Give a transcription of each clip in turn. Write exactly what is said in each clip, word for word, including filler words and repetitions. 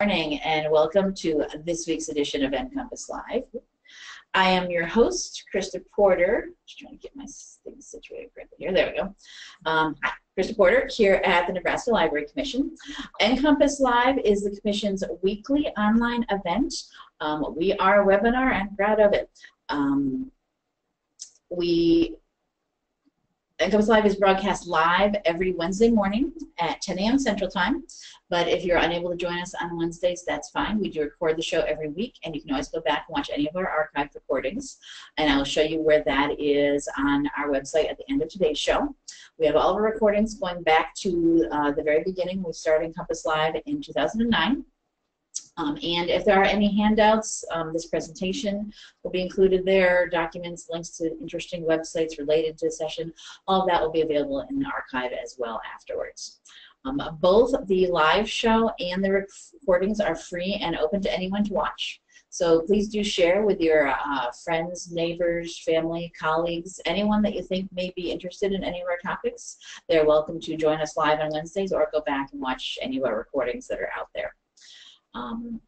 Good morning and welcome to this week's edition of NCompass Live. I am your host, Krista Porter. Just trying to get my things situated correctly here. There we go. Um, Krista Porter here at the Nebraska Library Commission. NCompass Live is the Commission's weekly online event. Um, we are a webinar. I'm proud of it. Um, we NCompass Live is broadcast live every Wednesday morning at ten A M Central Time, but if you're unable to join us on Wednesdays, that's fine. We do record the show every week, and you can always go back and watch any of our archived recordings, and I'll show you where that is on our website at the end of today's show. We have all of our recordings going back to uh, the very beginning. We started NCompass Live in two thousand nine. Um, and if there are any handouts, um, this presentation will be included there, documents, links to interesting websites related to the session. All of that will be available in the archive as well afterwards. Um, both the live show and the recordings are free and open to anyone to watch. So please do share with your uh, friends, neighbors, family, colleagues, anyone that you think may be interested in any of our topics. They're welcome to join us live on Wednesdays or go back and watch any of our recordings that are out there. Um,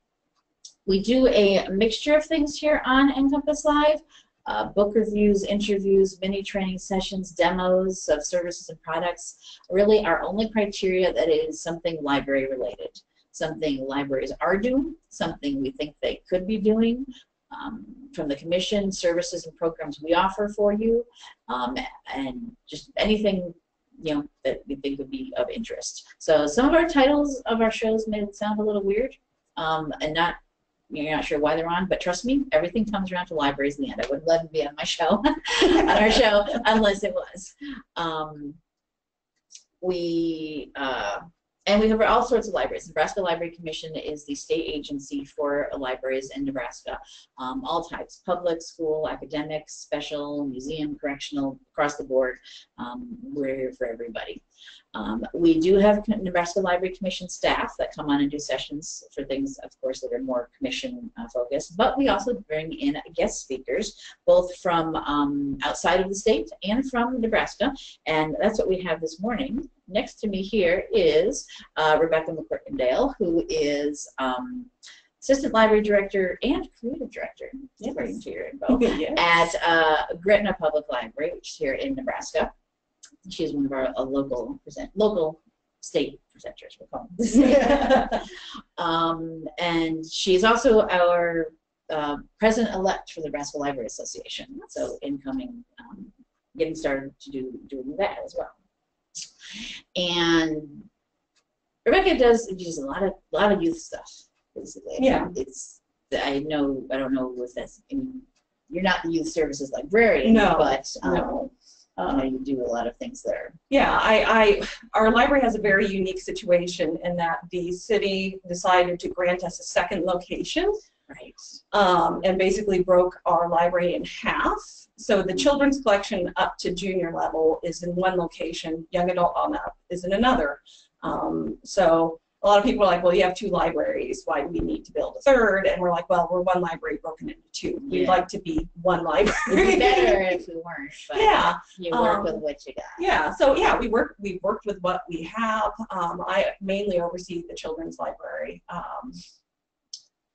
we do a mixture of things here on NCompass Live, uh, book reviews, interviews, mini training sessions, demos of services and products. Really our only criteria that it is something library related, something libraries are doing, something we think they could be doing um, from the Commission, services and programs we offer for you, um, and just anything you know, that we think would be of interest. So some of our titles of our shows may sound a little weird, um, and not, you're not sure why they're on, but trust me, everything comes around to libraries in the end. I wouldn't let them be on my show, on our show, unless it was. Um, we, uh, and we cover all sorts of libraries. The Nebraska Library Commission is the state agency for libraries in Nebraska, um, all types, public, school, academic, special, museum, correctional, across the board. Um, we're here for everybody. Um, we do have Nebraska Library Commission staff that come on and do sessions for things, of course, that are more commission uh, focused, but we also bring in guest speakers, both from um, outside of the state and from Nebraska, and that's what we have this morning. Next to me here is uh, Rebecca McCorkindale, who is um, Assistant Library Director and Creative Director, yes. yes. at uh, Gretna Public Library, which is here in Nebraska. She's one of our a local present, local state presenters, we'll call them. um, and she's also our uh, president-elect for the Nebraska Library Association, so incoming, um, getting started to do doing that as well. And Rebecca does does a lot of a lot of youth stuff, basically. Yeah, it's I know I don't know if that's I mean, you're not the youth services librarian, no, but um, no. Um, you know, you do a lot of things there. Yeah, I, I, our library has a very unique situation in that the city decided to grant us a second location, right? Um, and basically broke our library in half. So the children's collection up to junior level is in one location, young adult on up is in another. Um, so a lot of people are like, well, you have two libraries, why do we need to build a third? And we're like, well, we're one library broken into two. Yeah. We'd like to be one library. It'd be better if we weren't, but yeah. you work um, with what you got. Yeah, so yeah, we work, we worked with what we have. Um, I mainly oversee the children's library. Um,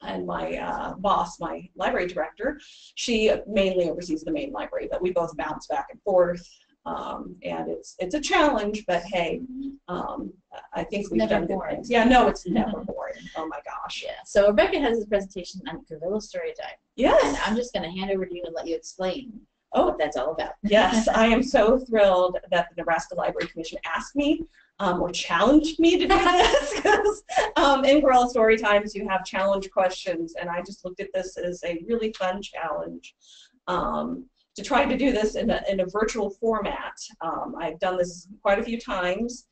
and my uh, boss, my library director, she mainly oversees the main library, but we both bounce back and forth. Um, and it's it's a challenge, but hey, um, I think it's we've done good things. Yeah, no, it's never boring. Oh my gosh. Yeah. So Rebecca has this presentation on Guerrilla Storytime. Yes. And I'm just going to hand over to you and let you explain oh, what that's all about. Yes, I am so thrilled that the Nebraska Library Commission asked me um, or challenged me to do this because um, in Guerrilla Storytimes you have challenge questions, and I just looked at this as a really fun challenge. Um, to try to do this in a, in a virtual format. Um, I've done this quite a few times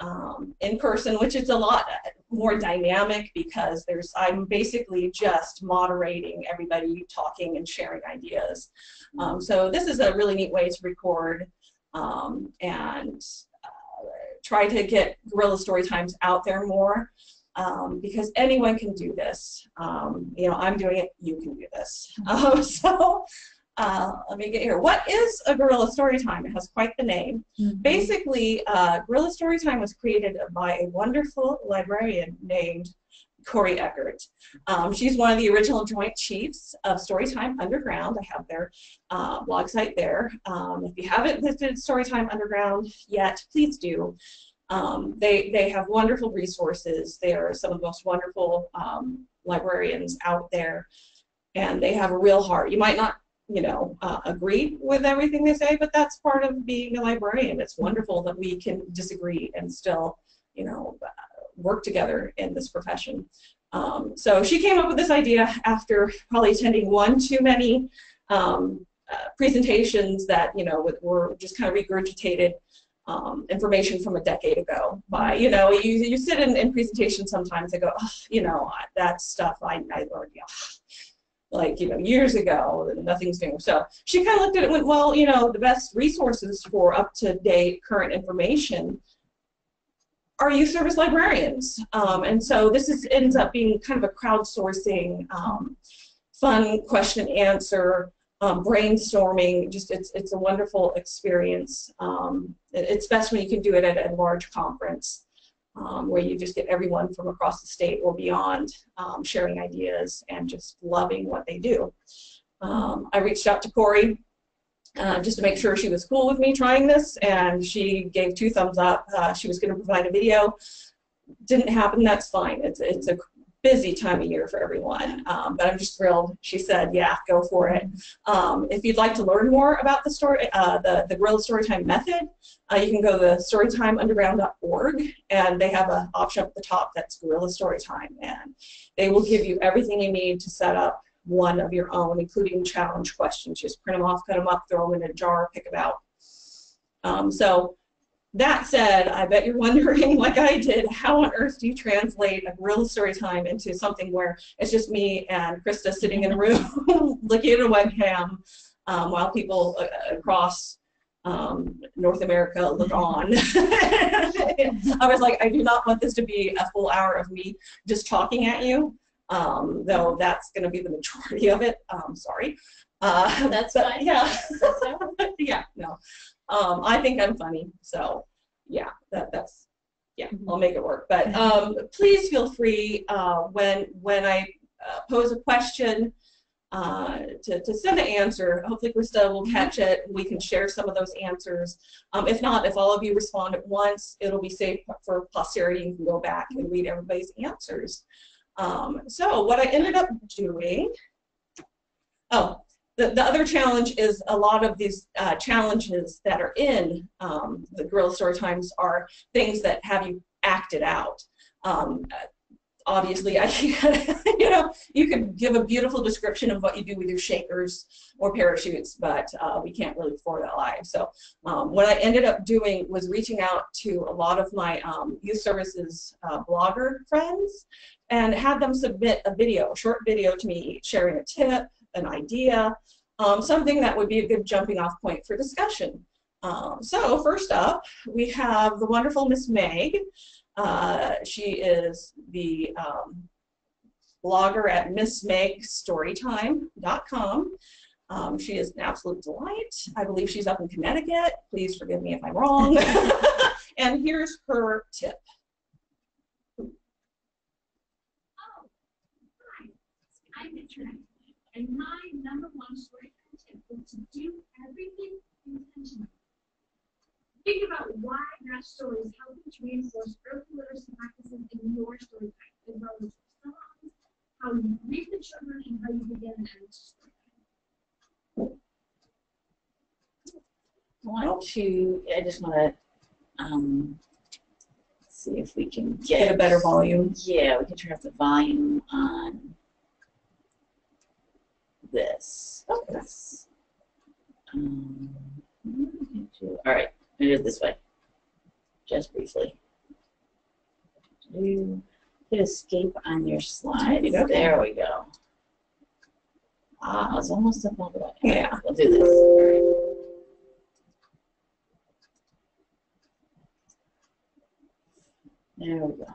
um, in person, which is a lot more dynamic because there's I'm basically just moderating everybody talking and sharing ideas. Um, so this is a really neat way to record um, and uh, try to get Guerrilla Storytimes out there more. Um, because anyone can do this. Um, you know, I'm doing it, you can do this. Um, so. Uh, let me get here. What is a Guerrilla Storytime? It has quite the name. Mm-hmm. Basically, uh, Guerrilla Storytime was created by a wonderful librarian named Corey Eckert. Um, she's one of the original joint chiefs of Storytime Underground. I have their uh, blog site there. Um, if you haven't visited Storytime Underground yet, please do. Um, they, they have wonderful resources. They are some of the most wonderful um, librarians out there, and they have a real heart. You might not, you know, uh, agree with everything they say, but that's part of being a librarian. It's wonderful that we can disagree and still, you know, work together in this profession. Um, so she came up with this idea after probably attending one too many um, uh, presentations that, you know, were just kind of regurgitated Um, information from a decade ago. By, you know, you, you sit in, in presentations sometimes and go, oh, you know, that stuff I, I learned, yeah, like, you know, years ago, and nothing's new. So she kind of looked at it and went, well, you know, the best resources for up-to-date current information are youth service librarians. Um, and so this is, ends up being kind of a crowdsourcing, um, fun question and answer, Um, brainstorming. Just it's it's a wonderful experience. Um, it, it's best when you can do it at a large conference um, where you just get everyone from across the state or beyond um, sharing ideas and just loving what they do. Um, I reached out to Corey uh, just to make sure she was cool with me trying this, and she gave two thumbs up. Uh, she was going to provide a video. Didn't happen. That's fine. It's it's a busy time of year for everyone, um, but I'm just thrilled. She said, "Yeah, go for it." Um, if you'd like to learn more about the story, uh, the the Guerrilla Storytime method, uh, you can go to storytime underground dot org, and they have an option up at the top that's Guerrilla Storytime, and they will give you everything you need to set up one of your own, including challenge questions. Just print them off, cut them up, throw them in a jar, pick them out. Um, so. That said, I bet you're wondering, like I did, how on earth do you translate a real story time into something where it's just me and Krista sitting in a room looking at a webcam um, while people uh, across um, North America look on. I was like, I do not want this to be a full hour of me just talking at you, um, though that's going to be the majority of it. Um, sorry. Uh, that's but, fine. Yeah. Yeah, no. Um, I think I'm funny, so yeah, that, that's, yeah, I'll make it work. But um, please feel free uh, when when I uh, pose a question uh, to, to send an answer. Hopefully Krista will catch it. We can share some of those answers. Um, if not, if all of you respond at once, it'll be saved for posterity. You can go back and read everybody's answers. Um, so what I ended up doing, oh. The, the other challenge is a lot of these uh, challenges that are in um, the Guerrilla Storytimes are things that have you acted out. Um, obviously, I can't, you know, you could give a beautiful description of what you do with your shakers or parachutes, but uh, we can't really afford that live. So um, what I ended up doing was reaching out to a lot of my um, youth services uh, blogger friends and had them submit a video, a short video to me, sharing a tip, an idea, um, something that would be a good jumping off point for discussion. Um, so first up, we have the wonderful Miss Meg. Uh, she is the um, blogger at Miss Meg Story Time dot com. Um, she is an absolute delight. I believe she's up in Connecticut. Please forgive me if I'm wrong. And here's her tip. Oh, hi. I'm interested. And my number one storytime tip is to do everything intentionally. Think about why your story is helping to reinforce early literacy practices in your storytime, as well as your songs, how you read the children, and how you begin and end storytime. Why don't you? I just want to um, see if we can get, get a better volume. Yeah, we can turn up the volume on this. Okay. Um, all right, I'm going to do it this way, just briefly. You hit escape on your slide. Okay. There we go. Ah, I was almost up all the way. Yeah, we'll do this. There we go.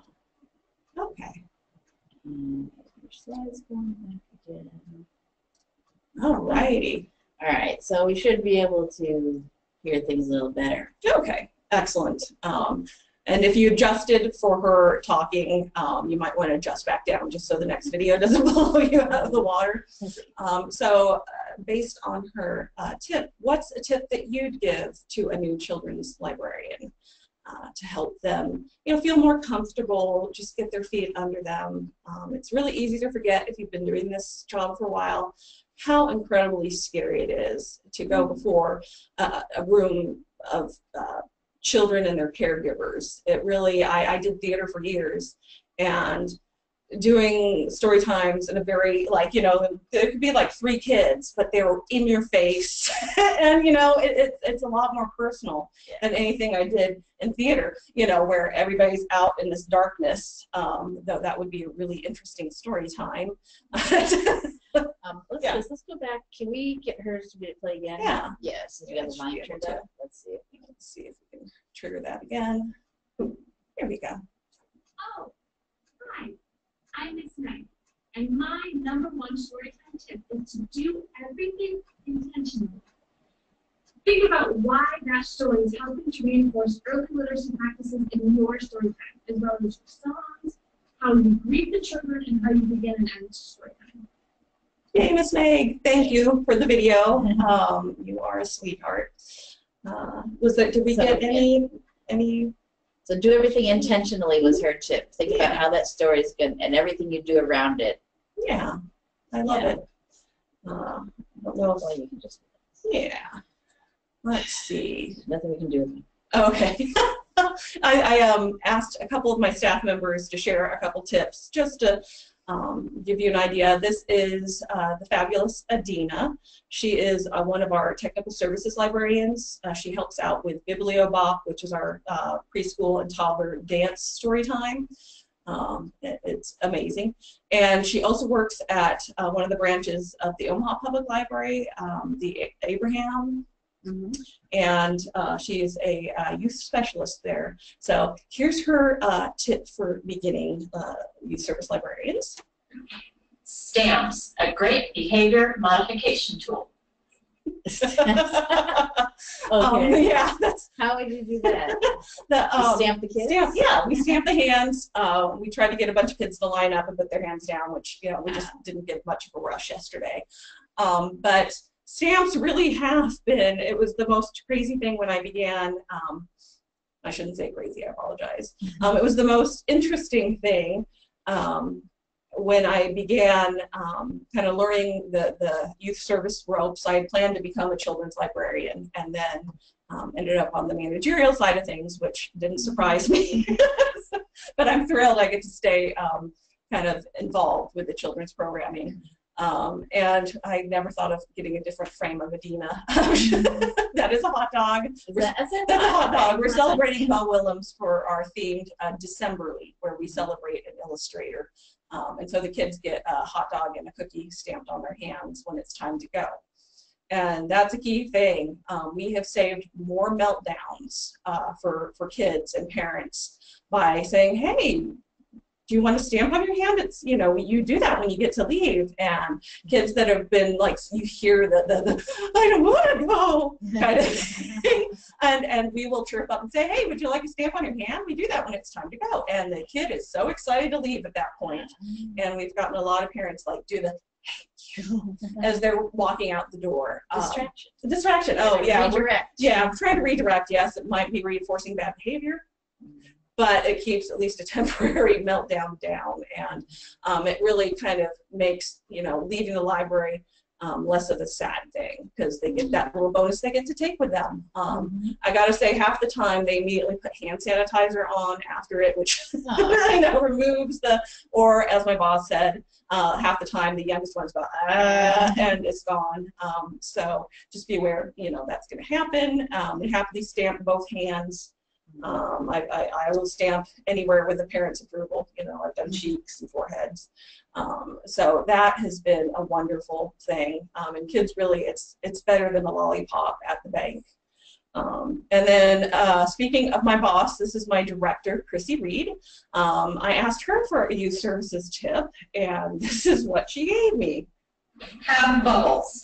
Okay. Um, your slide's going back again. Alrighty. Alright, so we should be able to hear things a little better. Okay, excellent. Um, And if you adjusted for her talking, um, you might want to adjust back down just so the next video doesn't blow you out of the water. Um, so uh, based on her uh, tip, what's a tip that you'd give to a new children's librarian uh, to help them, you know, feel more comfortable, just get their feet under them? Um, it's really easy to forget if you've been doing this job for a while how incredibly scary it is to go before uh, a room of uh, children and their caregivers. It really, I, I did theater for years, and doing story times in a very, like, you know, there could be like three kids, but they were in your face, and, you know, it, it, it's a lot more personal than anything I did in theater, you know, where everybody's out in this darkness, um, though that would be a really interesting story time. Um, let's, yeah. let's go back. Can we get hers to be play again? Yeah. Yes. Yeah, so yeah, turned up. Let's see. If we can. Let's see if we can trigger that again. Ooh, here we go. Oh, hi. I'm Miss Meg, and my number one storytime tip is to do everything intentionally. Think about why that story is helping to reinforce early literacy practices in your storytime, as well as your songs, how you greet the children, and how you begin and end storytime. Yay, Miss Meg, thank you for the video. Um, you are a sweetheart. Uh, was that, did we so, get any, any? So do everything intentionally was her tip. Think yeah. about how that story is good and everything you do around it. Yeah, I love yeah. it. Uh, well, you can just, yeah. Let's see. There's nothing we can do with it. Okay. I, I um, asked a couple of my staff members to share a couple tips just to Um, give you an idea. This is uh, the fabulous Adina. She is uh, one of our technical services librarians. Uh, she helps out with Bibliobop, which is our uh, preschool and toddler dance story time. Um, it, it's amazing. And she also works at uh, one of the branches of the Omaha Public Library, um, the A Abraham. Mm-hmm. And uh, she is a uh, youth specialist there. So here's her uh, tip for beginning uh, youth service librarians. Stamps, a great behavior modification tool. Okay. Um, yeah, that's how would you do that? The, um, you stamp the kids. Stamp, yeah, we stamp the hands. Uh, we tried to get a bunch of kids to line up and put their hands down, which you know we just didn't get much of a rush yesterday. Um, but stamps really have been, it was the most crazy thing when I began, um, I shouldn't say crazy, I apologize. Um, it was the most interesting thing um, when I began um, kind of learning the, the youth service ropes. I had planned to become a children's librarian and then um, ended up on the managerial side of things, which didn't surprise me, but I'm thrilled I get to stay um, kind of involved with the children's programming. Um, and I never thought of getting a different frame of Adina. That is a hot dog. That, that's a that's hot dog. We're celebrating Mo Willems for our themed uh, Decemberly, where we celebrate an illustrator. Um, and so the kids get a hot dog and a cookie stamped on their hands when it's time to go. And that's a key thing. Um, we have saved more meltdowns uh, for, for kids and parents by saying, hey, do you want to stamp on your hand? It's, you know, you do that when you get to leave. And kids that have been like, you hear the, the, the I don't want to go kind of thing. And, and we will chirp up and say, hey, would you like a stamp on your hand? We do that when it's time to go. And the kid is so excited to leave at that point. And we've gotten a lot of parents like do the thank you as they're walking out the door. Distraction. Um, distraction. Oh, yeah. Redirect. Yeah, I'm trying to redirect. Yes, it might be reinforcing bad behavior, but it keeps at least a temporary meltdown down, and um, it really kind of makes, you know, leaving the library um, less of a sad thing, because they get that little bonus they get to take with them. Um, mm-hmm. I gotta say, half the time they immediately put hand sanitizer on after it, which oh. you know, removes the, or as my boss said, uh, half the time the youngest one's about, ah, and it's gone. Um, so just be aware, you know, that's gonna happen. Um, they happily stamp both hands. Um, I, I, I will stamp anywhere with the parents' approval. You know, I've done cheeks and foreheads. Um, so that has been a wonderful thing. Um, and kids really, it's it's better than a lollipop at the bank. Um, and then uh, speaking of my boss, this is my director, Chrissy Reed. Um, I asked her for a youth services tip, and this is what she gave me. Have bubbles.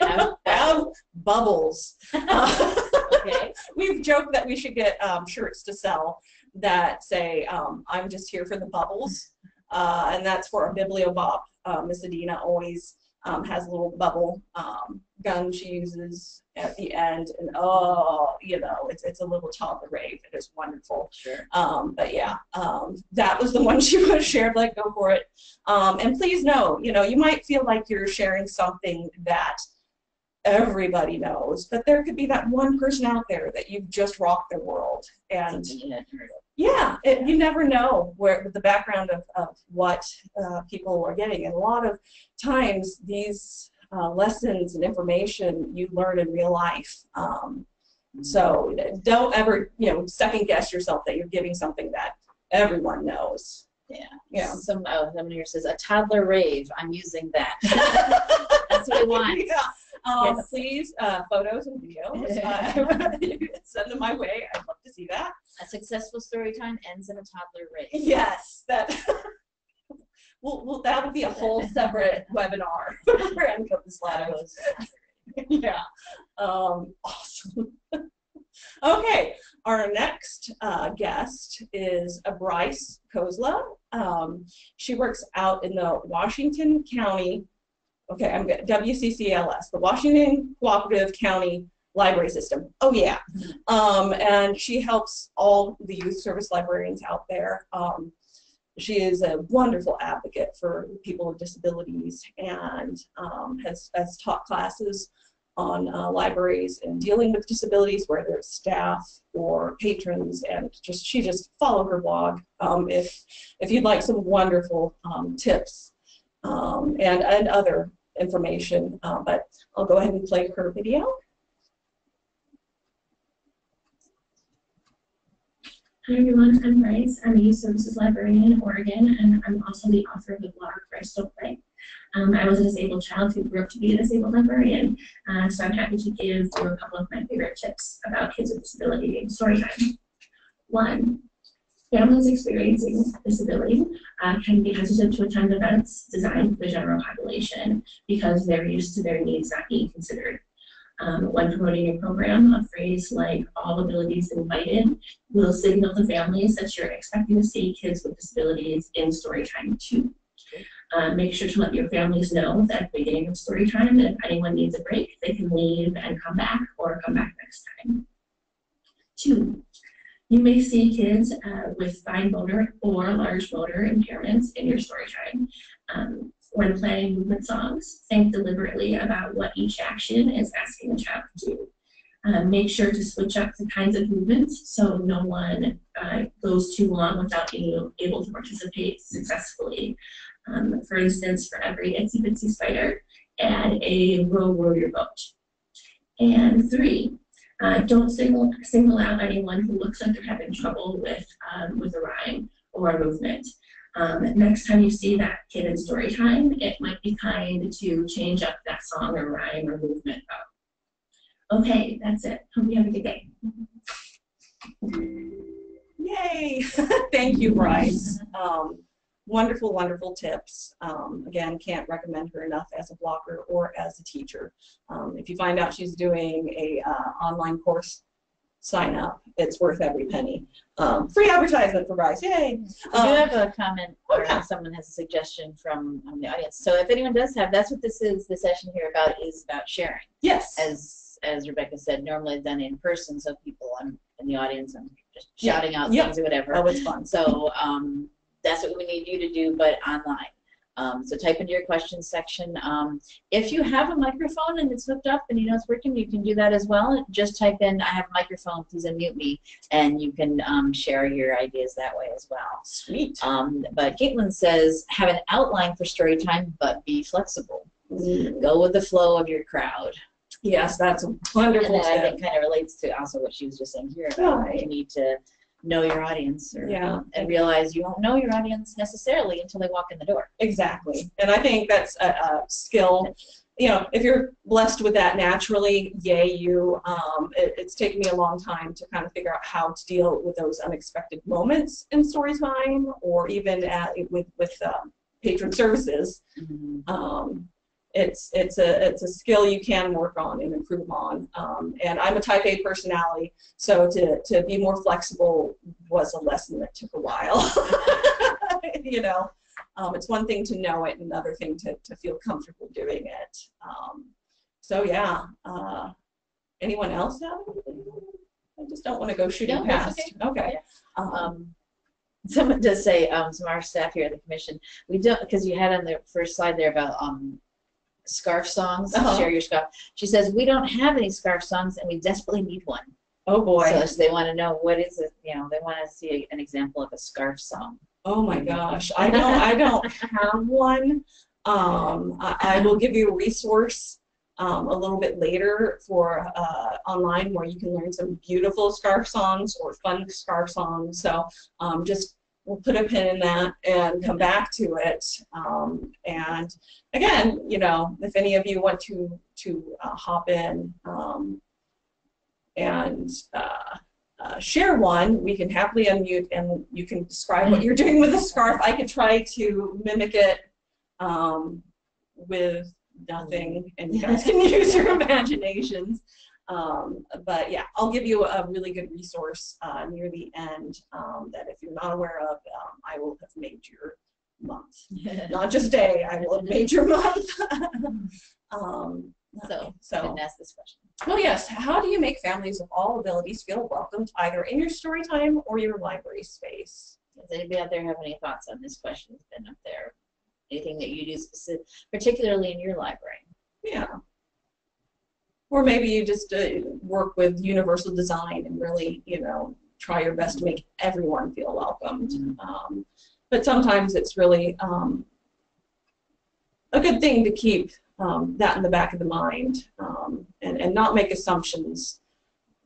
Have, have bubbles. Uh, okay. We've joked that we should get um, shirts to sell that say, um, I'm just here for the bubbles. Uh, and that's for a bibliobop. Uh, Miss Adina always um, has a little bubble um, gun she uses at the end. And oh, you know, it's, it's a little child of the rave. It is wonderful. Sure. Um, but yeah, um, that was the one she would have shared, like, go for it. Um, and please know, you know, you might feel like you're sharing something that everybody knows, but there could be that one person out there that you've just rocked their world. And yeah, it, you never know where the background of, of what uh, people are getting. And a lot of times these uh, lessons and information you learn in real life. Um, so don't ever, you know, second guess yourself that you're giving something that everyone knows. Yeah. Yeah. Some, oh, someone here says, a toddler rave. I'm using that. That's what we want. Yeah. Um, yes. Please, uh, photos and videos, uh, send them my way. I'd love to see that. A successful story time ends in a toddler rave. Yes, that. well, well, that would be a whole separate webinar for NCompass Live. Yeah, um, awesome. Okay, our next uh, guest is uh, Bryce Kozla. Um, she works out in the Washington County. Okay, I'm good. W C C L S, the Washington Cooperative County Library System. Oh, yeah. Um, and she helps all the youth service librarians out there. Um, she is a wonderful advocate for people with disabilities and um, has, has taught classes on uh, libraries and dealing with disabilities, whether it's staff or patrons, and just she just follow her blog um, if, if you'd like some wonderful um, tips um, and, and other information, uh, but I'll go ahead and play her video. Hi everyone, I'm Bryce. I'm a youth services librarian in Oregon, and I'm also the author of the blog Bryce Don't Play. Um, I was a disabled child who grew up to be a disabled librarian, uh, so I'm happy to give you a couple of my favorite tips about kids with disability in story time. One. Families experiencing disability uh, can be hesitant to attend events designed for the general population because they're used to their needs not being considered. Um, when promoting a program, a phrase like all abilities invited will signal to families that you're expecting to see kids with disabilities in Storytime too. Uh, make sure to let your families know that at the beginning of Storytime, if anyone needs a break, they can leave and come back or come back next time. Two. You may see kids uh, with fine motor or large motor impairments in your story time. Um, when playing movement songs, think deliberately about what each action is asking the child to do. Uh, make sure to switch up the kinds of movements so no one uh, goes too long without being able to participate successfully. Um, for instance, for every itsy bitsy spider, add a row row your boat. And three. Uh, don't single, single out anyone who looks like they're having trouble with, um, with a rhyme or a movement. Um, next time you see that kid in story time, it might be kind to change up that song or rhyme or movement up. Okay, that's it. Hope you have a good day. Yay! Thank you, Bryce. Um, Wonderful, wonderful tips. Um, again, can't recommend her enough as a blogger or as a teacher. Um, if you find out she's doing a uh, online course, sign up. It's worth every penny. Um, free advertisement for Bryce. Yay! Um, I do have a comment, or okay. Someone has a suggestion from um, the audience. So if anyone does have, that's what this is. The session here about is about sharing. Yes. As as Rebecca said, normally done in person, so people I'm in the audience and just shouting yeah. out yeah. things or whatever. Oh, it's fun. So. Um, That's what we need you to do, but online. Um, so type into your questions section. Um, if you have a microphone and it's hooked up and you know it's working, you can do that as well. Just type in, I have a microphone, please unmute me, and you can um, share your ideas that way as well. Sweet. Um, but Caitlin says, have an outline for story time, but be flexible. Mm-hmm. Go with the flow of your crowd. Yes, that's a wonderful and that, I think, kind of relates to also what she was just saying here about right. you need to know your audience, or, yeah. um, and realize you won't know your audience necessarily until they walk in the door. Exactly, and I think that's a, a skill. You know, if you're blessed with that naturally, yay you. Um, it, it's taken me a long time to kind of figure out how to deal with those unexpected moments in story time, or even at, with with uh, patron services. Mm-hmm. um, it's it's a it's a skill you can work on and improve on. Um, and I'm a Type A personality, so to to be more flexible was a lesson that took a while. You know, um, it's one thing to know it, and another thing to to feel comfortable doing it. Um, so yeah. Uh, anyone else have anything? I just don't want to go shooting no, past. Okay. okay. Yeah. Um, someone does say, um, some of our staff here at the commission, we don't, because you had on the first slide there about um, scarf songs, uh-huh. share your scarf. She says, we don't have any scarf songs and we desperately need one. Oh boy. So, so they want to know what is it, you know, they want to see an example of a scarf song. Oh my gosh, I don't, I don't have one. Um, I, I will give you a resource Um, a little bit later for uh, online where you can learn some beautiful scarf songs or fun scarf songs. So um, just we'll put a pin in that and come back to it. Um, and again, you know, if any of you want to to uh, hop in um, and uh, uh, share one, we can happily unmute and you can describe what you're doing with the scarf. I can try to mimic it um, with nothing, and you guys can use your imaginations. Um, but yeah, I'll give you a really good resource uh, near the end um, that if you're not aware of, um, I will have made your month. Not just day, I will have made your month. um, so, so, I didn't ask this question. Well, yes, how do you make families of all abilities feel welcomed either in your story time or your library space? Does anybody out there have any thoughts on this question that's been up there? Anything that you do specific, particularly in your library. Yeah. Or maybe you just uh, work with universal design and really, you know, try your best to make everyone feel welcomed. Mm-hmm. um, but sometimes it's really um, a good thing to keep um, that in the back of the mind um, and, and not make assumptions.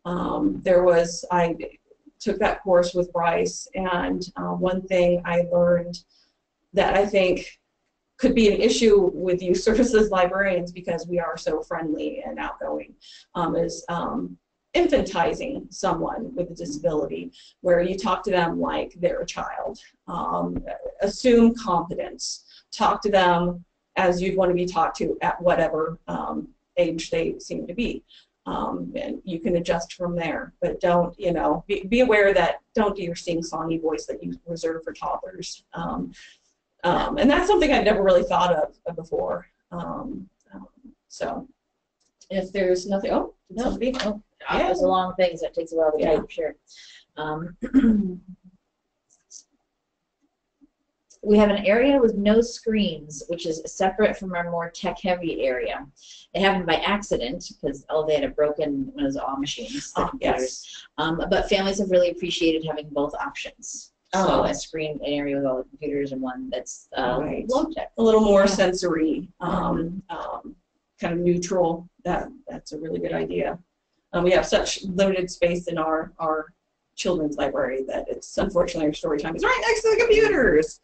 Um, there was, I took that course with Bryce, and uh, one thing I learned that I think could be an issue with youth services librarians because we are so friendly and outgoing, um, is um, infantizing someone with a disability, where you talk to them like they're a child. Um, assume competence. Talk to them as you'd want to be talked to at whatever um, age they seem to be. Um, and you can adjust from there, but don't, you know, be, be aware that don't do your sing-songy voice that you reserve for toddlers. Um, Um, and that's something I'd never really thought of, of before. Um, um, so, if there's nothing, oh, no, somebody, oh, yeah. Those are long things that takes a while to yeah. type. Sure. Um, we have an area with no screens, which is separate from our more tech-heavy area. It happened by accident because oh, they had a broken one of those all machines. Oh, yes. Um, but families have really appreciated having both options. So a screen, an area with all the computers, and one that's uh, right. low-tech. A little more yeah. sensory, um, um, kind of neutral. That that's a really good idea. Um, we have such limited space in our our children's library that it's unfortunately our story time is right next to the computers.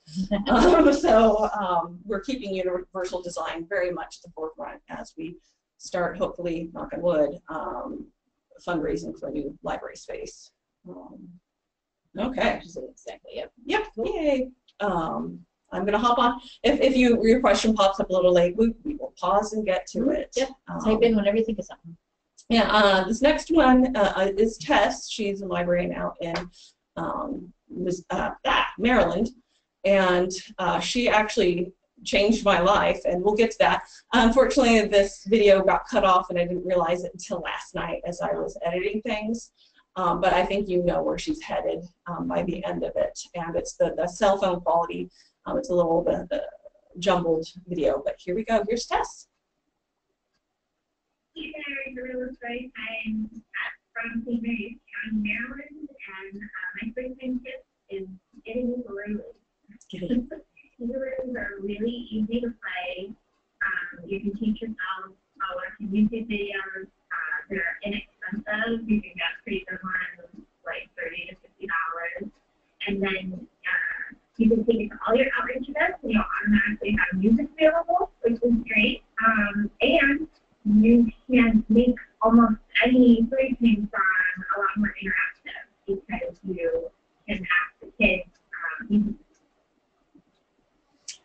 um, so um, we're keeping universal design very much at the forefront as we start, hopefully, knock on wood, um, fundraising for a new library space. Um, Okay. Exactly. Yep. Yep. Cool. Yay. Um, I'm gonna hop on. If if you your question pops up a little late, we we will pause and get to it. Yep. Um, Type in whenever you think of something. Yeah. Uh, this next one uh, is Tess. She's a librarian out in um, uh, ah, Maryland, and uh, she actually changed my life, and we'll get to that. Unfortunately, this video got cut off, and I didn't realize it until last night as I was editing things. Um, but I think you know where she's headed um, by the end of it, and it's the, the cell phone quality. Um, it's a little bit uh, jumbled video, but here we go. Here's Tess. Hey there, Guerrilla Storytime. I'm from Saint Mary's County, Maryland, and uh, my first time tip is getting balloons. Balloons are really easy to play. Um, you can teach yourself while watching YouTube videos. Uh, they're inexpensive. You can get pretty good ones, like thirty to fifty dollars, and then uh, you can take it to all your outreach events, and you'll automatically have music available, which is great. Um, and you can make almost any storytime song a lot more interactive because you can ask the kids. Um,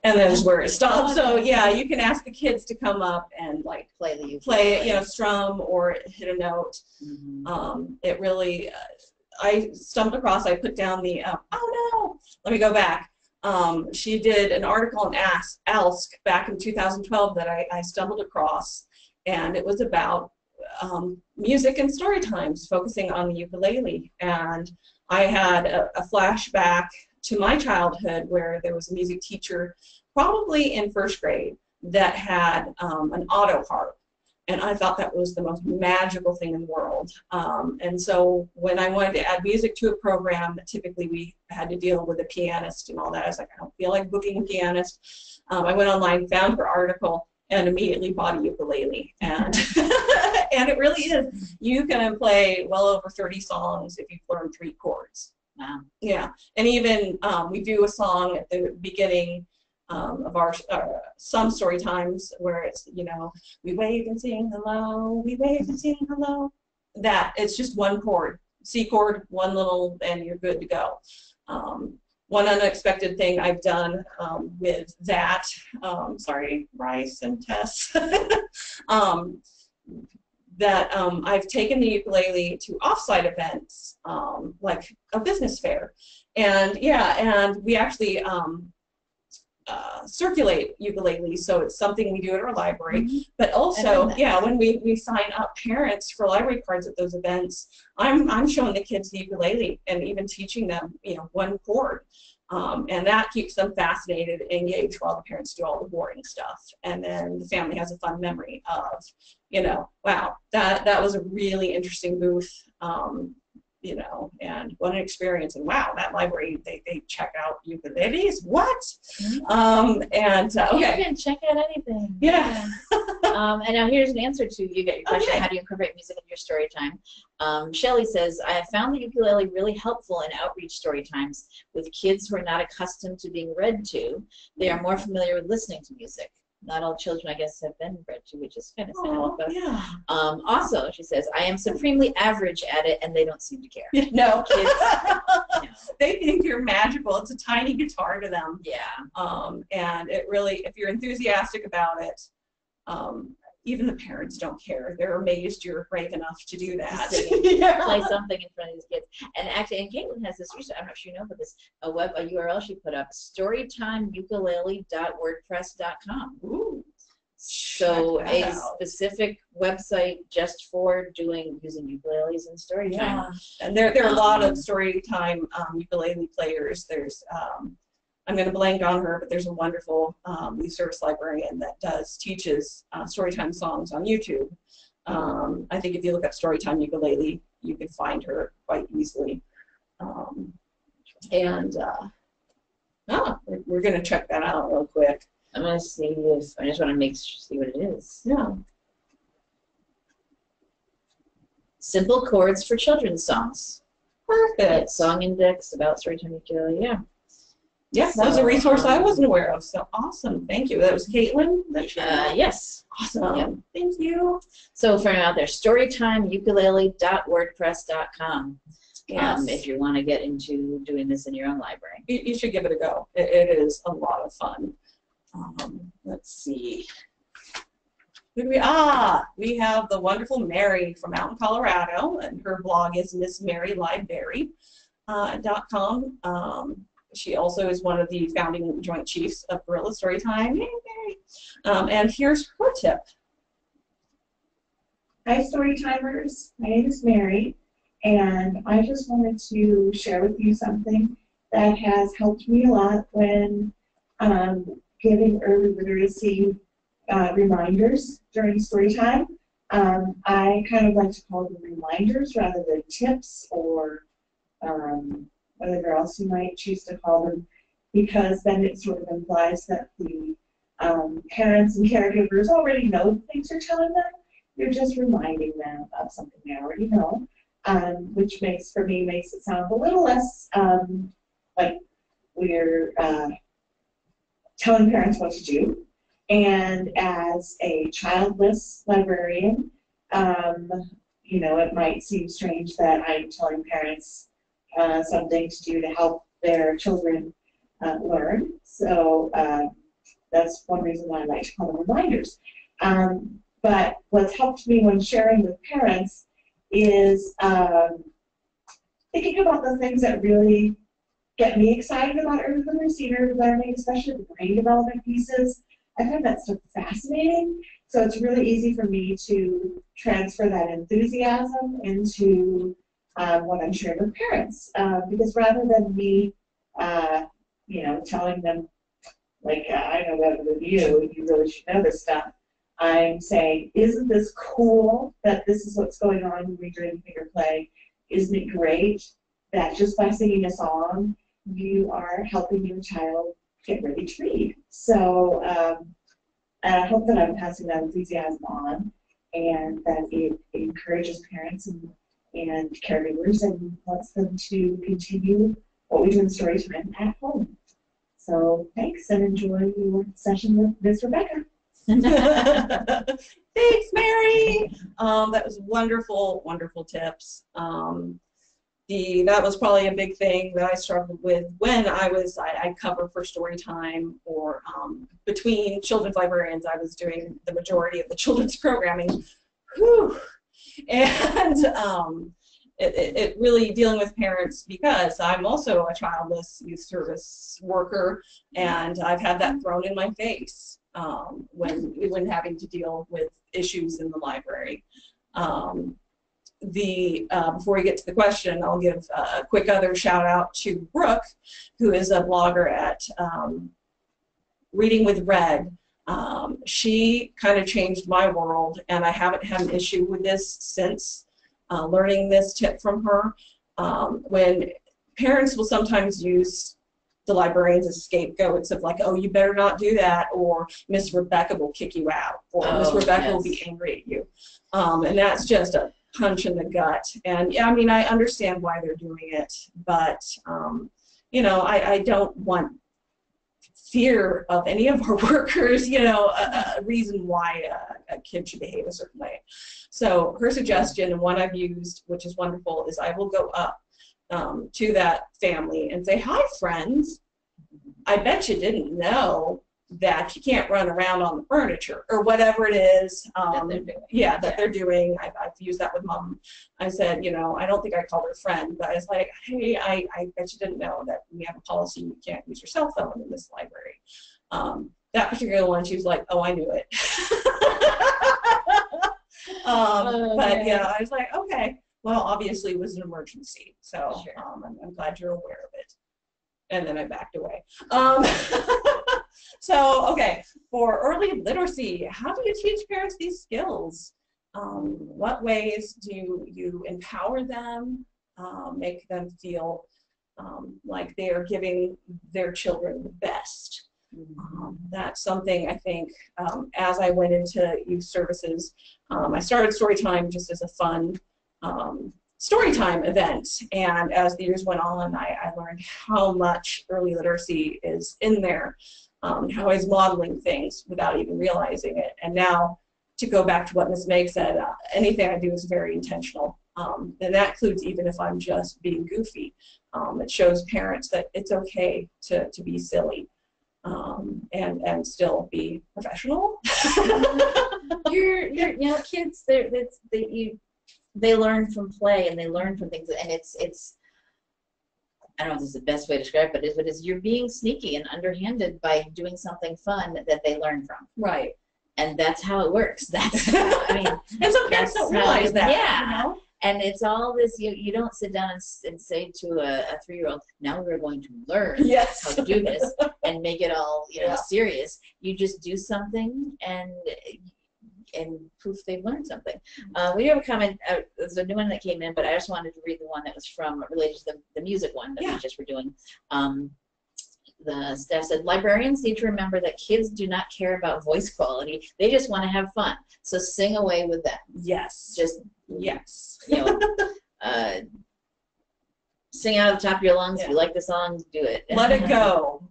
and then where it stops. So yeah, you can ask the kids to come up and like play the play it, you know, strum or hit a note. Mm-hmm. Um, it really, uh, I stumbled across. I put down the uh, oh no, let me go back. Um, she did an article on A L S C back in two thousand twelve that I, I stumbled across, and it was about um, music and story times, focusing on the ukulele. And I had a, a flashback to my childhood where there was a music teacher, probably in first grade, that had um, an auto harp. And I thought that was the most magical thing in the world. Um, and so when I wanted to add music to a program, typically we had to deal with a pianist and all that. I was like, I don't feel like booking a pianist. Um, I went online, found her article, and immediately bought a ukulele. And, and it really is. You can play well over thirty songs if you've learned three chords. Wow. Yeah. And even um, we do a song at the beginning Um, of our uh, some story times where it's, you know, we wave and sing hello, we wave and sing hello. That it's just one chord, C chord, one little, and you're good to go. Um, one unexpected thing I've done um, with that, um, sorry, Rice and Tess, um, that um, I've taken the ukulele to offsite events, um, like a business fair, and yeah, and we actually. Um, Uh, circulate ukulele, so it's something we do at our library. Mm-hmm. But also, yeah, when we, we sign up parents for library cards at those events, I'm I'm showing the kids the ukulele and even teaching them, you know, one chord, um, and that keeps them fascinated, engaged while the parents do all the boring stuff, and then the family has a fun memory of, you know, wow, that that was a really interesting booth. Um, you know, and what an experience, and wow, that library, they, they check out ukuleles, what? Mm-hmm. um, and, uh, okay. You can check out anything. Yeah. yeah. um, and now here's an answer to you get your question, okay. How do you incorporate music into your story time? Um, Shelley says, I have found the ukulele really helpful in outreach story times with kids who are not accustomed to being read to. They are more familiar with listening to music. Not all children, I guess, have been bred to, which is kind of sad. But, yeah. um, also, she says, I am supremely average at it, and they don't seem to care. No. Kids, no. They think you're magical. It's a tiny guitar to them. Yeah. Um, and it really, if you're enthusiastic about it, um, even the parents don't care. They're amazed you're brave enough to do that. Yeah. Play something in front of these kids. And actually, and Caitlin has this research, I'm not sure you know about this, a web, a U R L she put up, storytime ukulele dot wordpress dot com. Ooh. So a out. specific website just for doing using ukuleles in story time. Yeah. And there, there are um, a lot of story time um, ukulele players. There's um, I'm going to blank on her, but there's a wonderful um, youth service librarian that does teaches uh, storytime songs on YouTube. Um, I think if you look up storytime ukulele, you can find her quite easily. Um, and uh, ah, we're, we're going to check that out real quick. I'm going to see if I just want to make see what it is. Yeah. Simple chords for children's songs. Perfect. Song index about storytime ukulele. Yeah. Yes, that was a resource I wasn't aware of. So awesome. Thank you. That was Caitlin? Uh, yes. Awesome. Yep. Thank you. So for now, there's storytime ukulele dot wordpress dot com. Yes. Um, if you want to get into doing this in your own library. You, you should give it a go. It, it is a lot of fun. Um, let's see. Who do we, ah, we have the wonderful Mary from out in Colorado, and her blog is miss mary library dot com. Um, She also is one of the founding joint chiefs of Guerrilla Storytime. Yay, yay. Um, and here's her tip. Hi, Storytimers. My name is Mary, and I just wanted to share with you something that has helped me a lot when um, giving early literacy uh, reminders during Storytime. Um, I kind of like to call them reminders rather than tips or um, whatever else you might choose to call them, because then it sort of implies that the um, parents and caregivers already know things you're telling them. You're just reminding them of something they already know, um, which makes, for me, makes it sound a little less um, like we're uh, telling parents what to do. And as a childless librarian, um, you know, it might seem strange that I'm telling parents Uh, something to do to help their children uh, learn. So uh, That's one reason why I like to call them reminders. Um, but what's helped me when sharing with parents is um, thinking about the things that really get me excited about early literacy and early learning, especially the brain development pieces. I find that stuff fascinating, so it's really easy for me to transfer that enthusiasm into uh, what I'm sharing with parents, uh, because rather than me, uh, you know, telling them, like, I know better than you, you really should know this stuff, I'm saying, isn't this cool that this is what's going on when we read, figure, play? Isn't it great that just by singing a song, you are helping your child get ready to read? So um, I hope that I'm passing that enthusiasm on, and that it, it encourages parents and, and caregivers and wants them to continue what we do in Storytime at home. So thanks, and enjoy your session with Miz Rebecca. Thanks, Mary. Um, that was wonderful, wonderful tips. Um, The, that was probably a big thing that I struggled with when I was, I, I cover for Storytime, or um, between children's librarians, I was doing the majority of the children's programming. Whew. And um, it, it, it really dealing with parents, because I'm also a childless youth service worker, and I've had that thrown in my face um, when, when having to deal with issues in the library. Um, The uh, before we get to the question, I'll give a quick other shout out to Brooke, who is a blogger at um, Reading With Red. Um, she kind of changed my world, and I haven't had an issue with this since uh, learning this tip from her. Um, when parents will sometimes use the librarians as scapegoats of, like, oh, you better not do that, or Miss Rebecca will kick you out, or oh, Miss Rebecca yes. will be angry at you, um, and that's just a punch in the gut. And yeah, I mean, I understand why they're doing it, but um, you know, I, I don't want fear of any of our workers, you know, a, a reason why a, a kid should behave a certain way. So her suggestion, and one I've used, which is wonderful, is I will go up um, to that family and say, hi friends, I bet you didn't know that you can't run around on the furniture, or whatever it is um, that they're doing. Yeah, that yeah. they're doing. I've, I've used that with Mom. I said, you know, I don't think I called her friend, but I was like, hey, I, I bet you didn't know that we have a policy you can't use your cell phone in this library. Um, that particular one, she was like, oh, I knew it. um, okay. But yeah, I was like, okay, well, obviously it was an emergency, so sure. um, I'm, I'm glad you're aware of it. And then I backed away. Um, So, okay, for early literacy, how do you teach parents these skills? Um, what ways do you empower them, uh, make them feel um, like they are giving their children the best? Um, that's something I think, um, as I went into youth services, um, I started Storytime just as a fun um, Storytime event, and as the years went on, I, I learned how much early literacy is in there. Um, how I was modeling things without even realizing it. And now, to go back to what Miss Meg said, uh, anything I do is very intentional. Um, and that includes even if I'm just being goofy. Um, it shows parents that it's okay to, to be silly um, and, and still be professional. you're, you're, you know, kids, they're, it's, they, you, they learn from play, and they learn from things, and it's, it's I don't know if this is the best way to describe it, but it's, but it's you're being sneaky and underhanded by doing something fun that they learn from. Right. And that's how it works. That's how, I mean, and some parents don't realize that. Yeah. You know? And it's all this, you, you don't sit down and, and say to a, a three-year-old, now we're going to learn yes. how to do this and make it all, you know, yeah. serious. You just do something, and and proof they've learned something. Uh, we have a comment, uh, there's a new one that came in, but I just wanted to read the one that was from, related to the, the music one that yeah. we just were doing. Um, the staff said, librarians need to remember that kids do not care about voice quality, they just want to have fun, so sing away with them. Yes. Just, yes. You know, uh, sing out of the top of your lungs, yeah. if you like the song, do it. Let it go.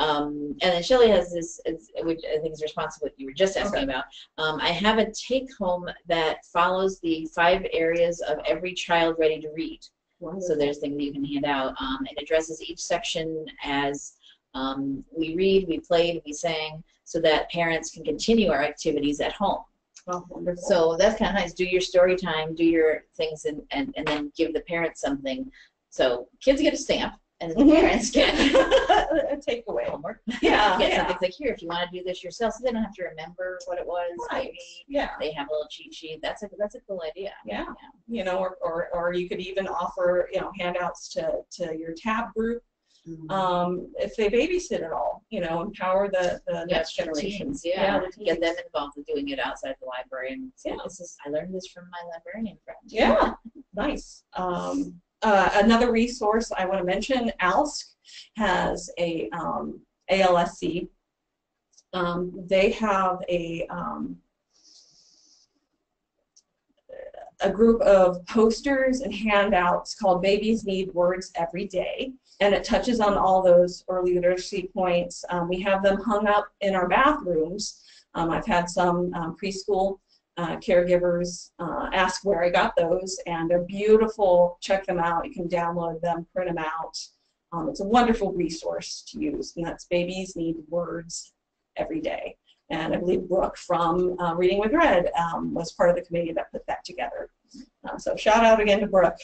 Um, and then Shelley has this, it's, which I think is responsive to what you were just asking okay. about. Um, I have a take-home that follows the five areas of every child ready to read. Wow. So there's things that you can hand out. Um, it addresses each section as Um, we read, we played, we sang, so that parents can continue our activities at home. Oh, wonderful. So that's kind of nice. Do your story time, do your things, and, and, and then give the parents something. So kids get a stamp, and the parents get a takeaway homework. Yeah, get yeah. something like, here, if you want to do this yourself, so they don't have to remember what it was. Right. Maybe. Yeah. They have a little cheat sheet. That's a that's a cool idea. Yeah. yeah. You know, or, or or you could even offer you know handouts to to your tab group. Mm-hmm. Um, if they babysit at all, you know, empower the, the yeah, next generations. Yeah, yeah get them involved in doing it outside the library. And yeah. this is, I learned this from my librarian friend. Yeah, nice. Um, uh, another resource I want to mention, A L S C has a um, A L S C. Um, they have a um, a group of posters and handouts called Babies Need Words Every Day. And it touches on all those early literacy points. Um, we have them hung up in our bathrooms. Um, I've had some um, preschool uh, caregivers uh, ask where I got those, and they're beautiful. Check them out. You can download them, print them out. Um, it's a wonderful resource to use, and that's Babies Need Words Every Day. And I believe Brooke from uh, Reading With Red um, was part of the committee that put that together. Um, so shout out again to Brooke.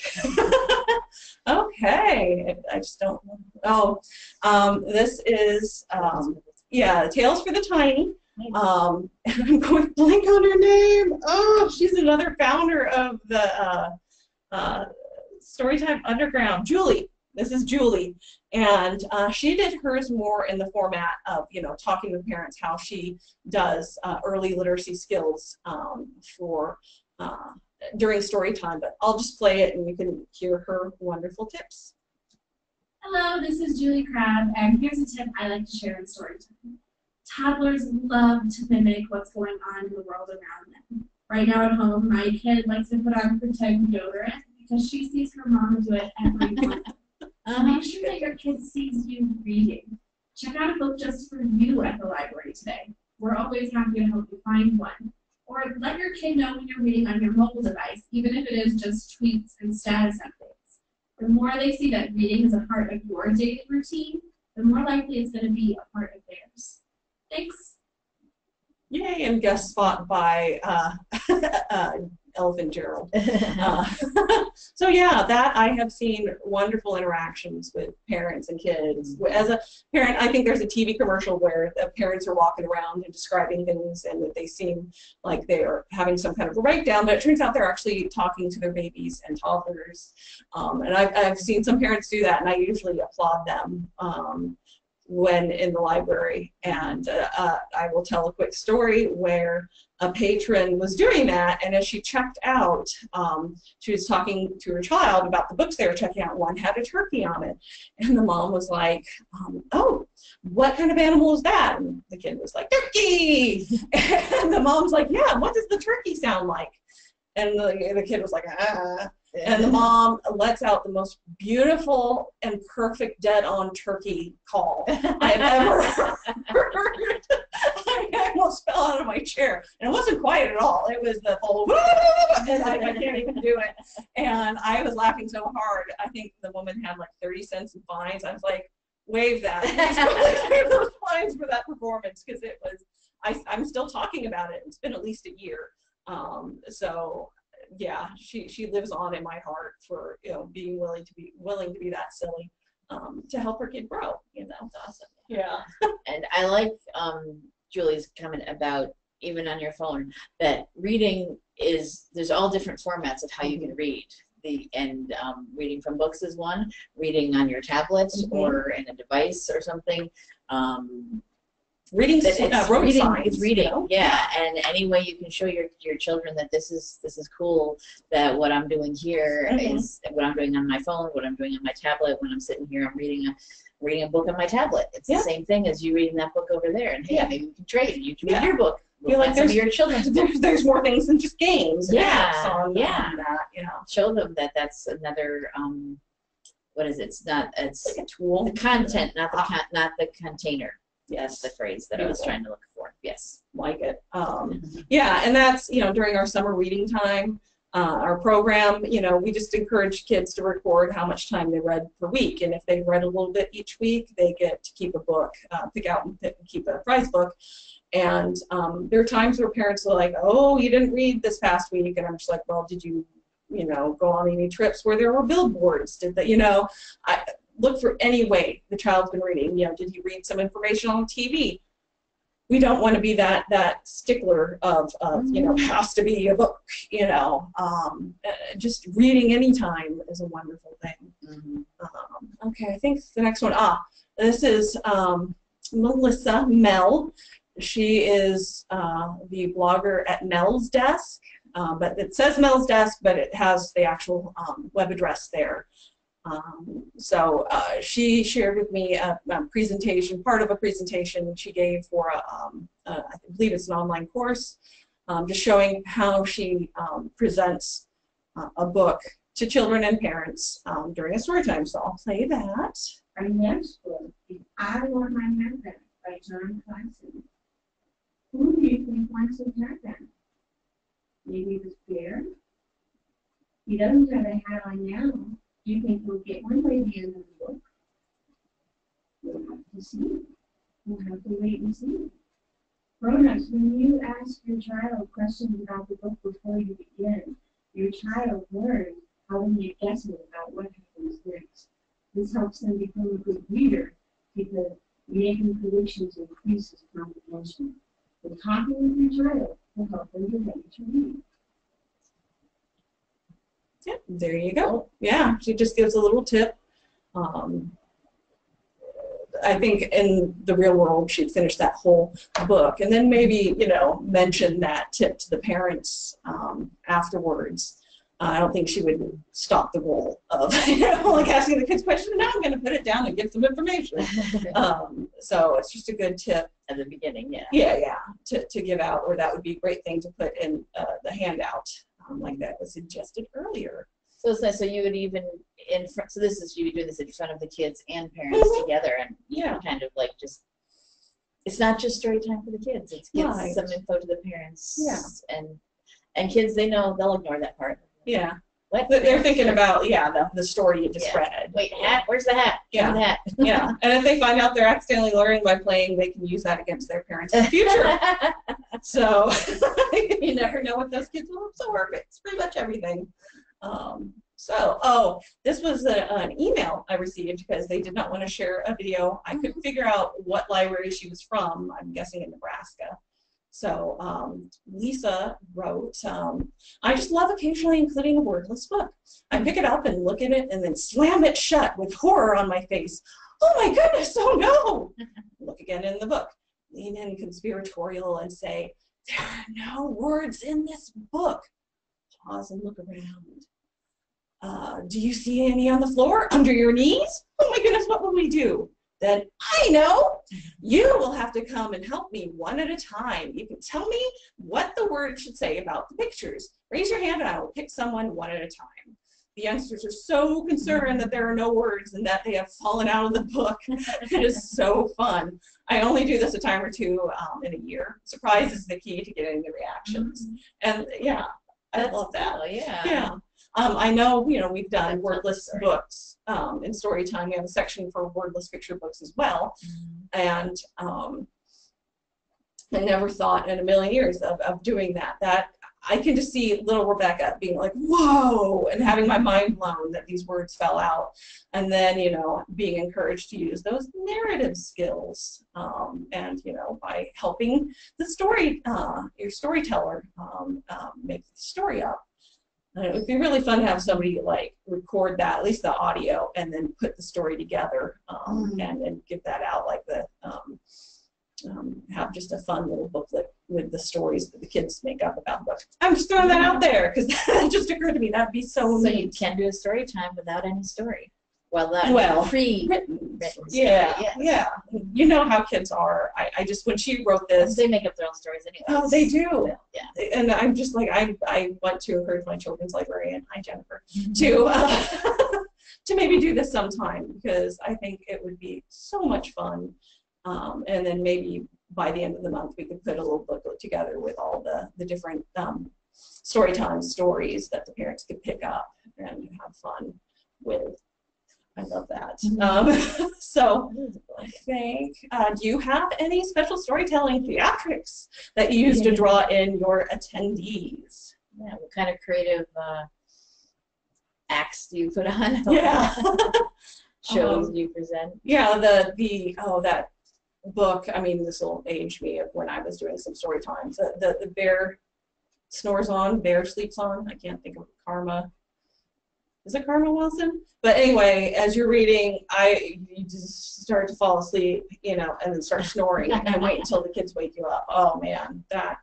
Okay, I just don't know. Oh, um, this is, um, yeah, Tales for the Tiny. Um, and I'm going blank on her name. Oh, she's another founder of the uh, uh, Storytime Underground, Julie. This is Julie, and uh, she did hers more in the format of, you know, talking with parents how she does uh, early literacy skills um, for uh, during story time. But I'll just play it, and you can hear her wonderful tips. Hello, this is Julie Crabb, and here's a tip I like to share in story time. Toddlers love to mimic what's going on in the world around them. Right now at home, my kid likes to put on protective deodorant because she sees her mom do it every morning. Um, Make sure that your kid sees you reading. Check out a book just for you at the library today. We're always happy to help you find one. Or let your kid know when you're reading on your mobile device, even if it is just tweets and status updates. The more they see that reading is a part of your daily routine, the more likely it's going to be a part of theirs. Thanks. Yay, and guest spot by uh, uh, Elvin Gerald. Uh, so yeah, that I have seen wonderful interactions with parents and kids. As a parent, I think there's a T V commercial where the parents are walking around and describing things, and that they seem like they are having some kind of a breakdown, but it turns out they're actually talking to their babies and toddlers. Um, and I've, I've seen some parents do that, and I usually applaud them um, when in the library. And uh, uh, I will tell a quick story where a patron was doing that, and as she checked out, um, she was talking to her child about the books they were checking out. One had a turkey on it, and the mom was like, um, oh, what kind of animal is that? And the kid was like, turkey! And the mom's like, yeah, what does the turkey sound like? And the, the kid was like, ah. And the mom lets out the most beautiful and perfect dead-on turkey call I have ever heard. I almost fell out of my chair. And it wasn't quiet at all. It was the whole, and I, I can't even do it. And I was laughing so hard. I think the woman had like thirty cents in fines. I was like, wave that. I gave those fines for that performance, because it was, I, I'm still talking about it. It's been at least a year. Um, so... yeah, she she lives on in my heart for you know being willing to be willing to be that silly um, to help her kid grow. You know, that's awesome. Yeah, and I like um, Julie's comment about even on your phone that reading is there's all different formats of how you can read. The and um, reading from books is one. Reading on your tablets mm-hmm. or in a device or something. Um, Reading, it's, uh, road reading signs, it's reading, you know? yeah. And any way you can show your your children that this is this is cool, that what I'm doing here mm-hmm. is what I'm doing on my phone, what I'm doing on my tablet. When I'm sitting here, I'm reading a reading a book on my tablet. It's yeah. the same thing as you reading that book over there. And hey, yeah. maybe we can trade. You can read yeah. your book. We'll like there's your children's there's, there's more things than just games. Yeah, yeah. That, you know, show them that that's another. Um, what is it? It's not. It's like a tool. The content, not the con not the container. Yes, the phrase that I was trying to look for. Yes, like it. Um, yeah, and that's you know during our summer reading time, uh, our program, you know, we just encourage kids to record how much time they read per week, and if they read a little bit each week, they get to keep a book, uh, pick out and pick, keep a prize book. And um, there are times where parents are like, oh, you didn't read this past week, and I'm just like, well, did you, you know, go on any trips where there were billboards? Did that, you know, I, look for any way the child's been reading. You know, did you read some information on T V? We don't want to be that that stickler of, of you know, has to be a book. You know, um, just reading anytime is a wonderful thing. Mm-hmm. um, okay, I think the next one. Ah, this is um, Melissa Mel. She is uh, the blogger at Mel's Desk, uh, but it says Mel's Desk, but it has the actual um, web address there. Um, so uh, she shared with me a, a presentation, part of a presentation she gave for, a, um, a, I believe it's an online course, um, just showing how she um, presents uh, a book to children and parents um, during a story time. So I'll play that. I know school. I want my handbag by John Classen. Who do you think wants to hear them? Maybe the bear? He doesn't have a hat on now. Do you think we'll get one way or the other of the book? We'll have to see. We'll have to wait and see. Grown-ups, when you ask your child questions about the book before you begin, your child learns how when you're guessing about what happens next. This helps them become a good reader because making predictions increases comprehension. The talking with your child will help them get ready to read. Yeah, there you go. Yeah, she just gives a little tip. Um, I think in the real world she'd finish that whole book and then maybe, you know, mention that tip to the parents um, afterwards. Uh, I don't think she would stop the role of, you know, like asking the kids questions, and now I'm going to put it down and give some information. um, so it's just a good tip. At the beginning, yeah. Yeah, yeah, to, to give out, or that would be a great thing to put in uh, the handout. Um, like that was suggested earlier. So it's nice. So you would even in front. So this is you would do this in front of the kids and parents mm-hmm. together, and yeah, kind of like just. It's not just story time for the kids. It's gives right. some info to the parents. Yeah. And and kids, they know they'll ignore that part. Yeah. What? But they're thinking about yeah the, the story you just yeah. read. Wait, hat? Where's the hat? Yeah. Give me the hat. Yeah. And if they find out they're accidentally learning by playing, they can use that against their parents in the future. So you never know what those kids will absorb. It's pretty much everything. Um, so, oh, this was a, an email I received because they did not want to share a video. I couldn't figure out what library she was from. I'm guessing in Nebraska. So um, Lisa wrote, um, I just love occasionally including a wordless book. I pick it up and look at it and then slam it shut with horror on my face. Oh my goodness, oh no! Look again in the book. Lean in conspiratorial and say, there are no words in this book. Pause and look around. Uh, do you see any on the floor under your knees? Oh my goodness, what will we do? Then I know you will have to come and help me one at a time. You can tell me what the word should say about the pictures. Raise your hand and I will pick someone one at a time. The youngsters are so concerned that there are no words and that they have fallen out of the book. It is so fun. I only do this a time or two um, in a year. Surprise is the key to getting the reactions. And yeah, I That's love that. Cool, yeah. yeah. Um, I know, you know, we've done wordless books um, in Storytime. We have a section for wordless picture books as well. Mm-hmm. And um, I never thought in a million years of, of doing that. That I can just see little Rebecca being like, whoa, and having my mind blown that these words fell out, and then, you know, being encouraged to use those narrative skills, um, and, you know, by helping the story, uh, your storyteller um, um, make the story up. And it would be really fun to have somebody, like, record that, at least the audio, and then put the story together, um, mm-hmm. and then give that out like the... Um, Um, have just a fun little booklet with the stories that the kids make up about books. I'm just throwing that out there because that just occurred to me. That'd be so. So neat. You can do a story time without any story. Well, that well, pre-written. Yeah, yes. yeah. You know how kids are. I, I just when she wrote this, they make up their own stories anyway. Oh, they do. Yeah. And I'm just like I I want to encourage my children's librarian, hi Jennifer, to uh, to maybe do this sometime because I think it would be so much fun. Um, and then maybe by the end of the month we could put a little booklet together with all the, the different um, storytime stories that the parents could pick up and have fun with. I love that. Um, so I think, uh, do you have any special storytelling theatrics that you use to draw in your attendees? Yeah, what kind of creative uh, acts do you put on? Yeah. Shows um, you present? Yeah, the, the oh, that book, I mean, this will age me of when I was doing some story times. The, the, the Bear Snores On, Bear Sleeps On. I can't think of Karma. Is it Carmel Wilson? But anyway, as you're reading, I you just start to fall asleep, you know, and then start snoring. And wait until the kids wake you up. Oh man, that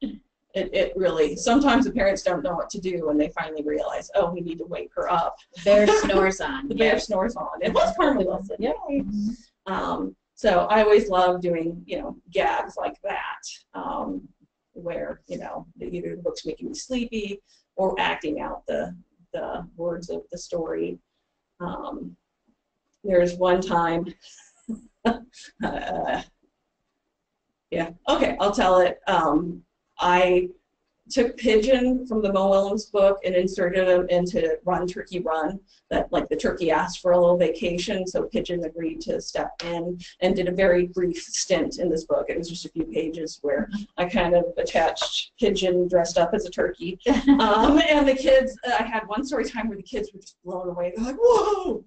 it it really. Sometimes the parents don't know what to do when they finally realize, oh, we need to wake her up. Bear Snores On. The Bear yeah. Snores On. It was Carmel Wilson. Yay. Mm-hmm. Um, so I always love doing, you know, gags like that, um, where you know either the book's making me sleepy or acting out the the words of the story. Um, there's one time, uh, yeah, okay, I'll tell it. Um, I took Pigeon from the Mo Willems book and inserted him into Run Turkey Run, that like the turkey asked for a little vacation, so Pigeon agreed to step in and did a very brief stint in this book. It was just a few pages where I kind of attached Pigeon dressed up as a turkey. Um, and the kids, I had one story time where the kids were just blown away. They're like, whoa!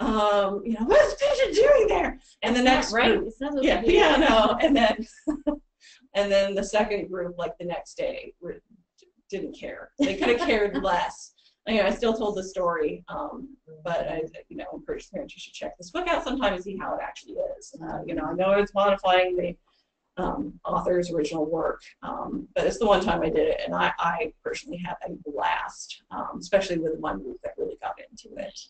Um, you know, what is Pigeon doing there? And the next right. It's not yeah, yeah, no, and then And then the second group, like the next day, were, didn't care. They could have cared less. I, mean, I still told the story, um, but I, you know, encourage parents, you should check this book out sometime and see how it actually is. Uh, you know, I know it's modifying the um, author's original work, um, but it's the one time I did it, and I, I personally had a blast, um, especially with one group that really got into it.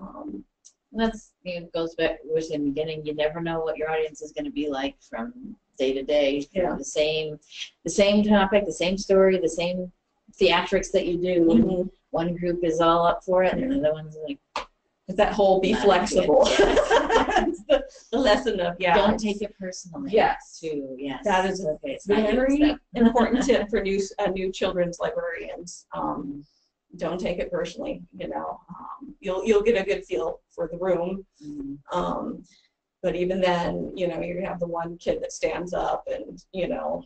Um, That's you know, goes back to in the beginning. You never know what your audience is going to be like from day to day. Yeah. You know, the same, the same topic, the same story, the same theatrics that you do. Mm-hmm. One group is all up for it, and the other one's like, that whole be flexible. That's the, the lesson of yeah. Don't take it personally. Yes. Too. Yes. That is okay. It's very important tip for new uh, new children's librarians. Um, Don't take it personally, you know. Um, you'll you'll get a good feel for the room, mm-hmm. um, but even then, you know, you have the one kid that stands up and you know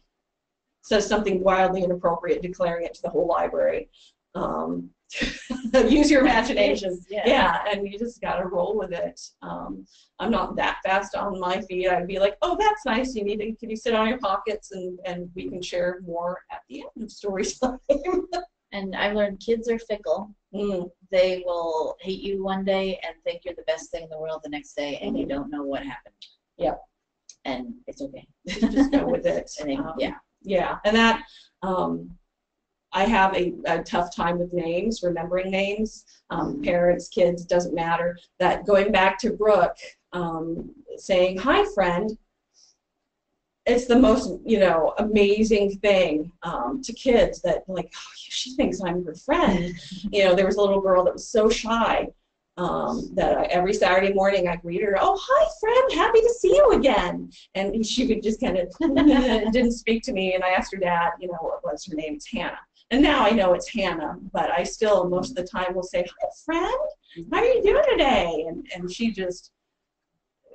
says something wildly inappropriate, declaring it to the whole library. Um, use your imagination, yeah. yeah, and you just gotta roll with it. Um, I'm not that fast on my feet. I'd be like, oh, that's nice. You need to can you sit on your pockets and and we can share more at the end of story time. And I've learned kids are fickle. Mm. They will hate you one day and think you're the best thing in the world the next day, and mm. you don't know what happened. Yeah. And it's okay. Just go with it. And they, um, yeah. Yeah. And that, um, I have a, a tough time with names, remembering names, um, parents, kids, doesn't matter. That going back to Brooke, um, saying, hi, friend. It's the most, you know, amazing thing um, to kids that, like, oh, she thinks I'm her friend. You know, there was a little girl that was so shy um, that I, every Saturday morning I'd greet her, oh, hi, friend, happy to see you again. And she would just kind of didn't speak to me, and I asked her dad, you know, what was her name? It's Hannah. And now I know it's Hannah, but I still most of the time will say, hi, friend, how are you doing today? And, and she just...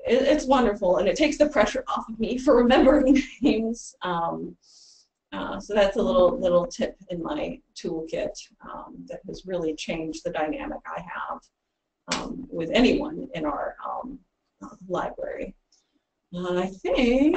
It's wonderful, and it takes the pressure off of me for remembering names. Um, uh, so that's a little little tip in my toolkit um, that has really changed the dynamic I have um, with anyone in our um, library. And I think,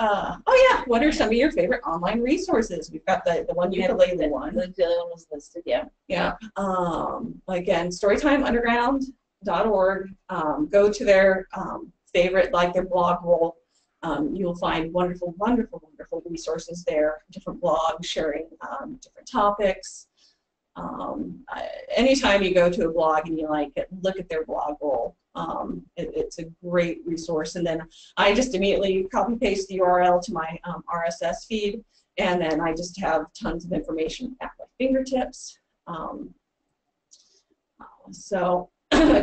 uh, oh yeah, what are some of your favorite online resources? We've got the, the one ukulele yeah, one. The ukulele one was listed, yeah. Yeah, um, again, Storytime Underground. Dot org. Um, go to their um, favorite, like their blog roll. Um, you'll find wonderful, wonderful, wonderful resources there. Different blogs sharing um, different topics. Um, I, anytime you go to a blog and you like it, look at their blog roll. Um, it, it's a great resource. And then I just immediately copy paste the U R L to my um, R S S feed, and then I just have tons of information at my fingertips. Um, so.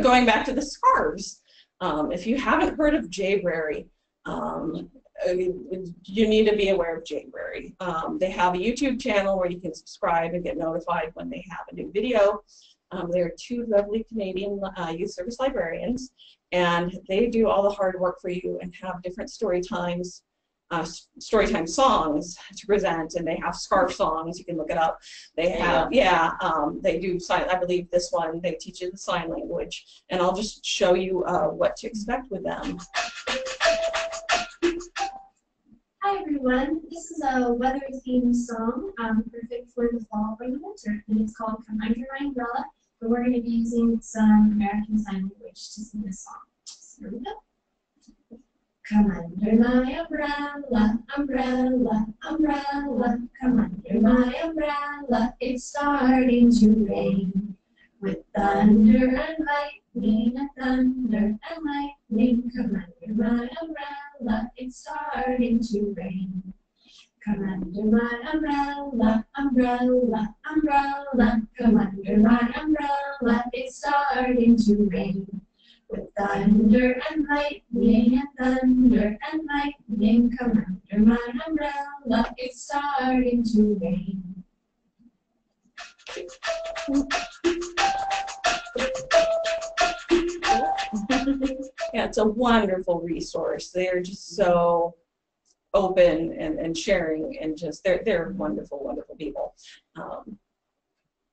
Going back to the scarves, um, if you haven't heard of Jbrary, um, you need to be aware of Jbrary. Um, they have a YouTube channel where you can subscribe and get notified when they have a new video. Um, they are two lovely Canadian uh, youth service librarians, and they do all the hard work for you and have different story times, uh, story time songs to present, and they have scarf songs. You can look it up. They have, yeah, um, they do sign. I believe this one they teach you the sign language, and I'll just show you uh, what to expect with them. Hi everyone, this is a weather themed song, um, perfect for the fall or the winter, and it's called Come Under My Umbrella, but we're going to be using some American Sign Language to sing this song. So here we go. Come under my umbrella, umbrella, umbrella, come under my umbrella, it's starting to rain. With thunder and lightning, and thunder and lightning, come under my umbrella, it's starting to rain. Come under my umbrella, umbrella, umbrella, come under my umbrella, it's starting to rain. With thunder and lightning, and thunder and lightning, come under my umbrella, it's starting to rain. Yeah, it's a wonderful resource. They're just so open and, and sharing, and just they're they're wonderful, wonderful people. Um,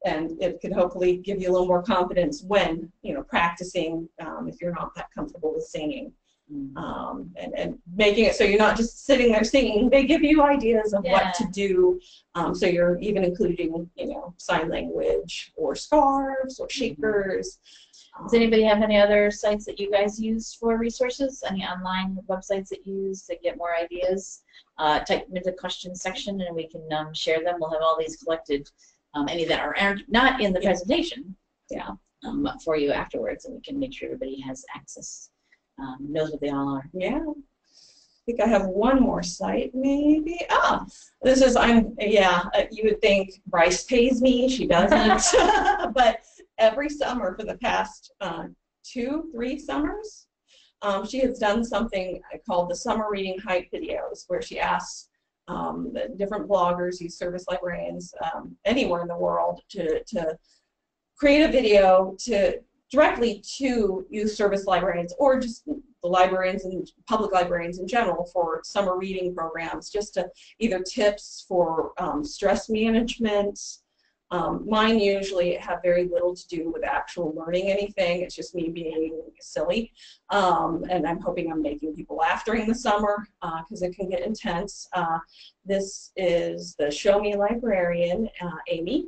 and it could hopefully give you a little more confidence when you know practicing um, if you're not that comfortable with singing. Um, and, and making it so you're not just sitting there singing. They give you ideas of yeah. what to do. Um, so you're even including, you know, sign language or scarves or shakers. Mm-hmm. Does anybody have any other sites that you guys use for resources? Any online websites that you use to get more ideas? Uh, type them into the question section and we can um, share them. We'll have all these collected, um, any that are not in the yeah. presentation, yeah, um, for you afterwards, and we can make sure everybody has access. Um, knows what they all are. Yeah. I think I have one more site, maybe. Ah, this is, I'm, yeah, you would think Bryce pays me. She doesn't. But every summer for the past uh, two, three summers, um, she has done something called the Summer Reading Hype Videos, where she asks um, the different bloggers, youth service librarians, um, anywhere in the world to, to create a video to directly to youth service librarians or just the librarians and public librarians in general for summer reading programs, just to either tips for um, stress management. Um, mine usually have very little to do with actual learning anything. It's just me being silly, um, and I'm hoping I'm making people laugh during the summer because uh, it can get intense. Uh, this is the Show Me Librarian, uh, Amy,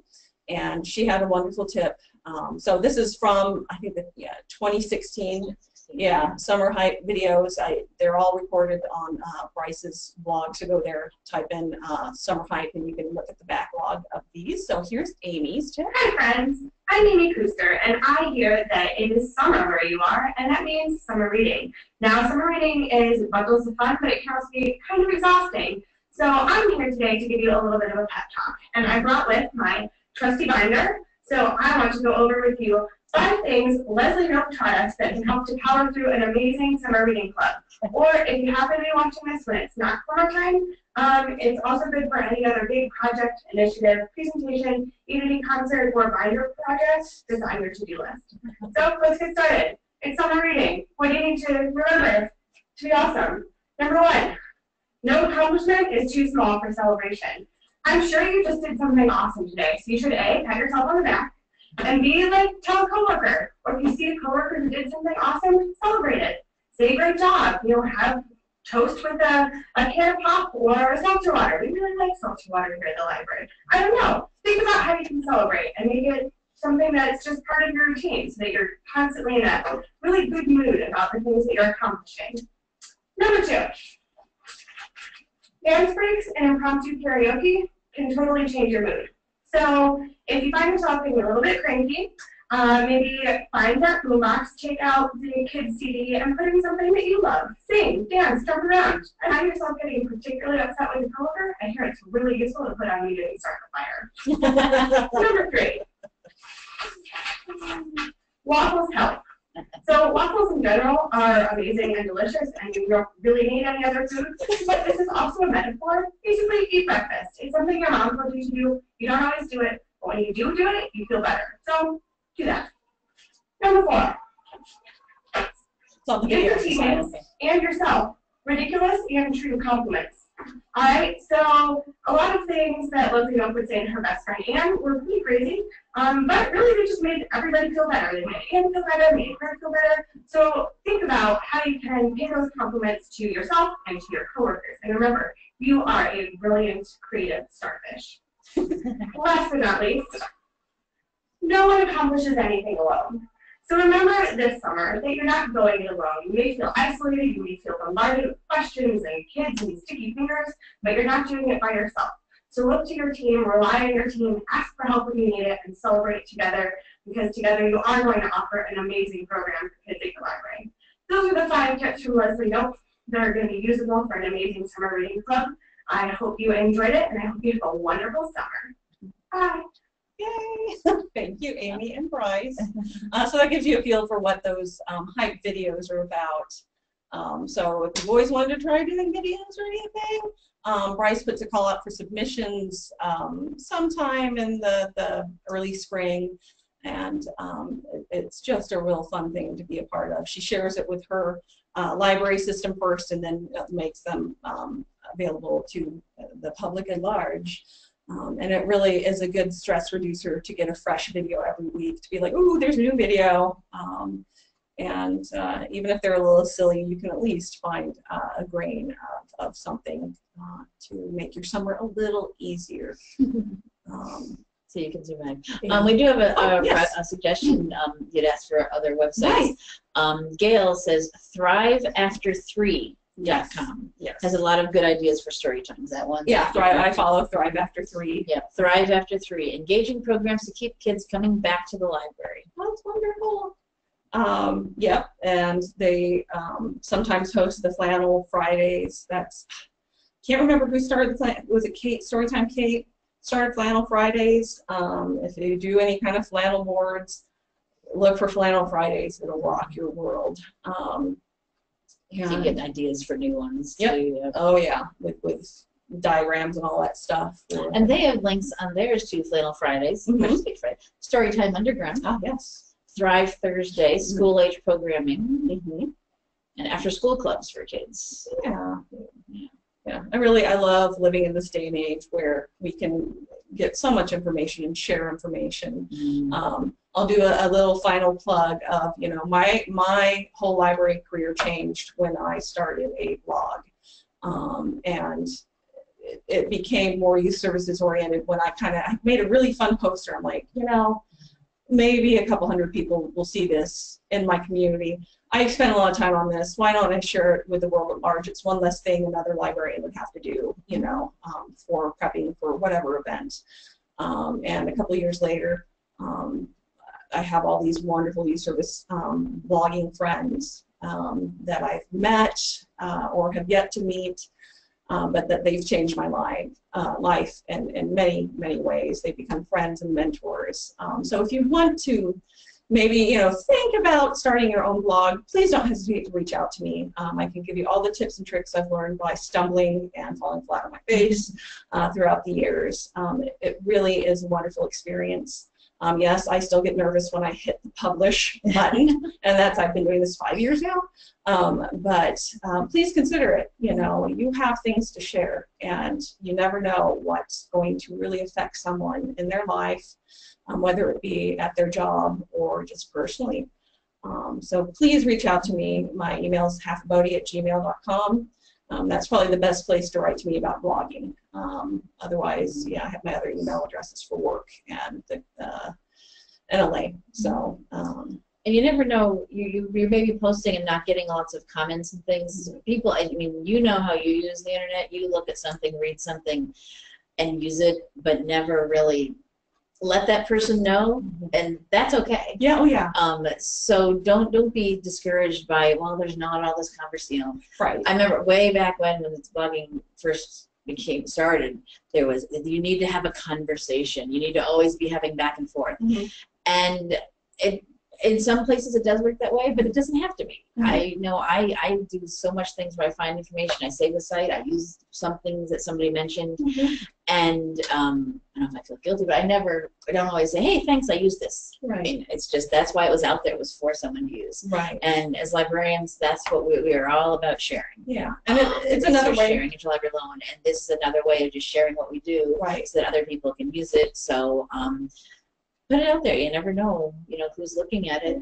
and she had a wonderful tip. Um, so this is from, I think, the, yeah, twenty sixteen, yeah, summer hype videos. I, they're all recorded on uh, Bryce's blog, so go there, type in uh, summer hype, and you can look at the backlog of these. So here's Amy's tip. Hi, friends. I'm Amy Kuster, and I hear that it is summer where you are, and that means summer reading. Now, summer reading is bundles of fun, but it can also be kind of exhausting. So I'm here today to give you a little bit of a pep talk, and I brought with my trusty binder. So I want to go over with you five things Leslie Knope taught us that can help to power through an amazing summer reading club. Or if you happen to be watching this when it's not summertime, um, it's also good for any other big project, initiative, presentation, evening concert, or binder project that's on your to-do list. So let's get started. It's summer reading. What do you need to remember to be awesome? Number one, no accomplishment is too small for celebration. I'm sure you just did something awesome today, so you should A, pat yourself on the back, and B, like, tell a coworker, or if you see a coworker who did something awesome, celebrate it. Say, great job. You know, have toast with a, a can of pop or a seltzer water. We really like seltzer water here at the library. I don't know. Think about how you can celebrate and make it something that's just part of your routine so that you're constantly in a really good mood about the things that you're accomplishing. Number two, dance breaks and impromptu karaoke can totally change your mood. So if you find yourself being a little bit cranky, uh, maybe find that boombox, take out the kids' C D, and put in something that you love. Sing, dance, jump around. I find yourself getting particularly upset with a coworker. I hear it's really useful to put on music and start a fire. Number three, waffles help. So waffles in general are amazing and delicious, and you don't really need any other food. But this is also a metaphor. Basically, eat breakfast. It's something your mom told you to do. You don't always do it, but when you do do it, you feel better. So do that. Number four. Give your teammates and yourself ridiculous and true compliments. All right, so a lot of things that Leslie Knope would say in her best friend Anne were pretty crazy, um, but really they just made everybody feel better. They made Anne feel better, made her feel better. So think about how you can pay those compliments to yourself and to your coworkers. And remember, you are a brilliant, creative starfish. Last but not least, no one accomplishes anything alone. So remember this summer that you're not going it alone. You may feel isolated, you may feel bombarded with questions and kids and sticky fingers, but you're not doing it by yourself. So look to your team, rely on your team, ask for help when you need it, and celebrate together, because together you are going to offer an amazing program for kids at your library. Those are the five tips from Leslie Knope that are going to be usable for an amazing summer reading club. I hope you enjoyed it, and I hope you have a wonderful summer. Bye. Yay! Thank you, Amy and Bryce. Uh, so that gives you a feel for what those um, hype videos are about. Um, so if you've always wanted to try doing videos or anything, um, Bryce puts a call out for submissions um, sometime in the, the early spring, and um, it, it's just a real fun thing to be a part of. She shares it with her uh, library system first, and then makes them um, available to the public at large. Um, and it really is a good stress reducer to get a fresh video every week, to be like, ooh, there's a new video. Um, and uh, even if they're a little silly, you can at least find uh, a grain of, of something uh, to make your summer a little easier. um, so you can zoom in. Um, we do have a, oh, a, yes. a suggestion. Um, you'd ask for other websites. Nice. Um, Gail says, Thrive After Three. Yes. .com. Yes. Has a lot of good ideas for story times. That one. Yeah, Thrive, I follow Thrive After Three. Yeah, Thrive After Three. Engaging programs to keep kids coming back to the library. That's wonderful. Um, yep, and they um, sometimes host the Flannel Fridays. That's, can't remember who started the, was it Kate, Storytime Kate started Flannel Fridays. Um, if you do any kind of flannel boards, look for Flannel Fridays. It'll rock your world. Um, Yeah. So you get ideas for new ones. Yep. Too, yeah. Oh yeah, with, with diagrams and all that stuff. Yeah. And they have links on theirs to Flannel Fridays, mm-hmm. Friday, Storytime Underground. Oh yes. Thrive Thursday, mm-hmm. School age programming, mm-hmm. and after school clubs for kids. Yeah. yeah, yeah. I really I love living in this day and age where we can get so much information and share information. Mm-hmm. um, I'll do a, a little final plug of, you know, my my whole library career changed when I started a blog, um, and it, it became more youth services oriented when I kind of I made a really fun poster. I'm like, you know, maybe a couple hundred people will see this in my community. I spent a lot of time on this. Why don't I share it with the world at large? It's one less thing another librarian would have to do, you know, um, for prepping for whatever event. Um, and a couple years later, um, I have all these wonderful youth service um, blogging friends um, that I've met uh, or have yet to meet, um, but that they've changed my life, uh, life in, in many, many ways. They've become friends and mentors. Um, so if you want to maybe, you know, think about starting your own blog, please don't hesitate to reach out to me. Um, I can give you all the tips and tricks I've learned by stumbling and falling flat on my face uh, throughout the years. Um, it, it really is a wonderful experience. Um, yes, I still get nervous when I hit the publish button, and that's, I've been doing this five years now, um, but um, please consider it. You know, you have things to share, and you never know what's going to really affect someone in their life, um, whether it be at their job or just personally. Um, so please reach out to me. My email is halfbody at gmail dot com. Um, that's probably the best place to write to me about blogging. Um, otherwise, yeah, I have my other email addresses for work and the, uh, and L A. So, um, and you never know. You, you you may be posting and not getting lots of comments and things. People, I mean, you know how you use the internet. You look at something, read something, and use it, but never really let that person know, and that's okay. Yeah, oh yeah. Um, so don't don't be discouraged by, well, there's not all this conversation. You know. Right. I remember way back when when this blogging first became started, there was, you need to have a conversation. You need to always be having back and forth, mm-hmm. and it in some places it does work that way, but it doesn't have to be. Mm-hmm. I know I, I do so much things where I find information. I save the site. I use some things that somebody mentioned. Mm-hmm. And um, I don't know if I feel guilty, but I never, I don't always say, hey, thanks, I used this. Right. I mean, it's just, that's why it was out there. It was for someone to use. Right. And as librarians, that's what we, we are all about, sharing. Yeah. And it, it's, it's another way. Sharing each library loan. And this is another way of just sharing what we do, right, so that other people can use it. So, um, put it out there. You never know, you know, who's looking at it.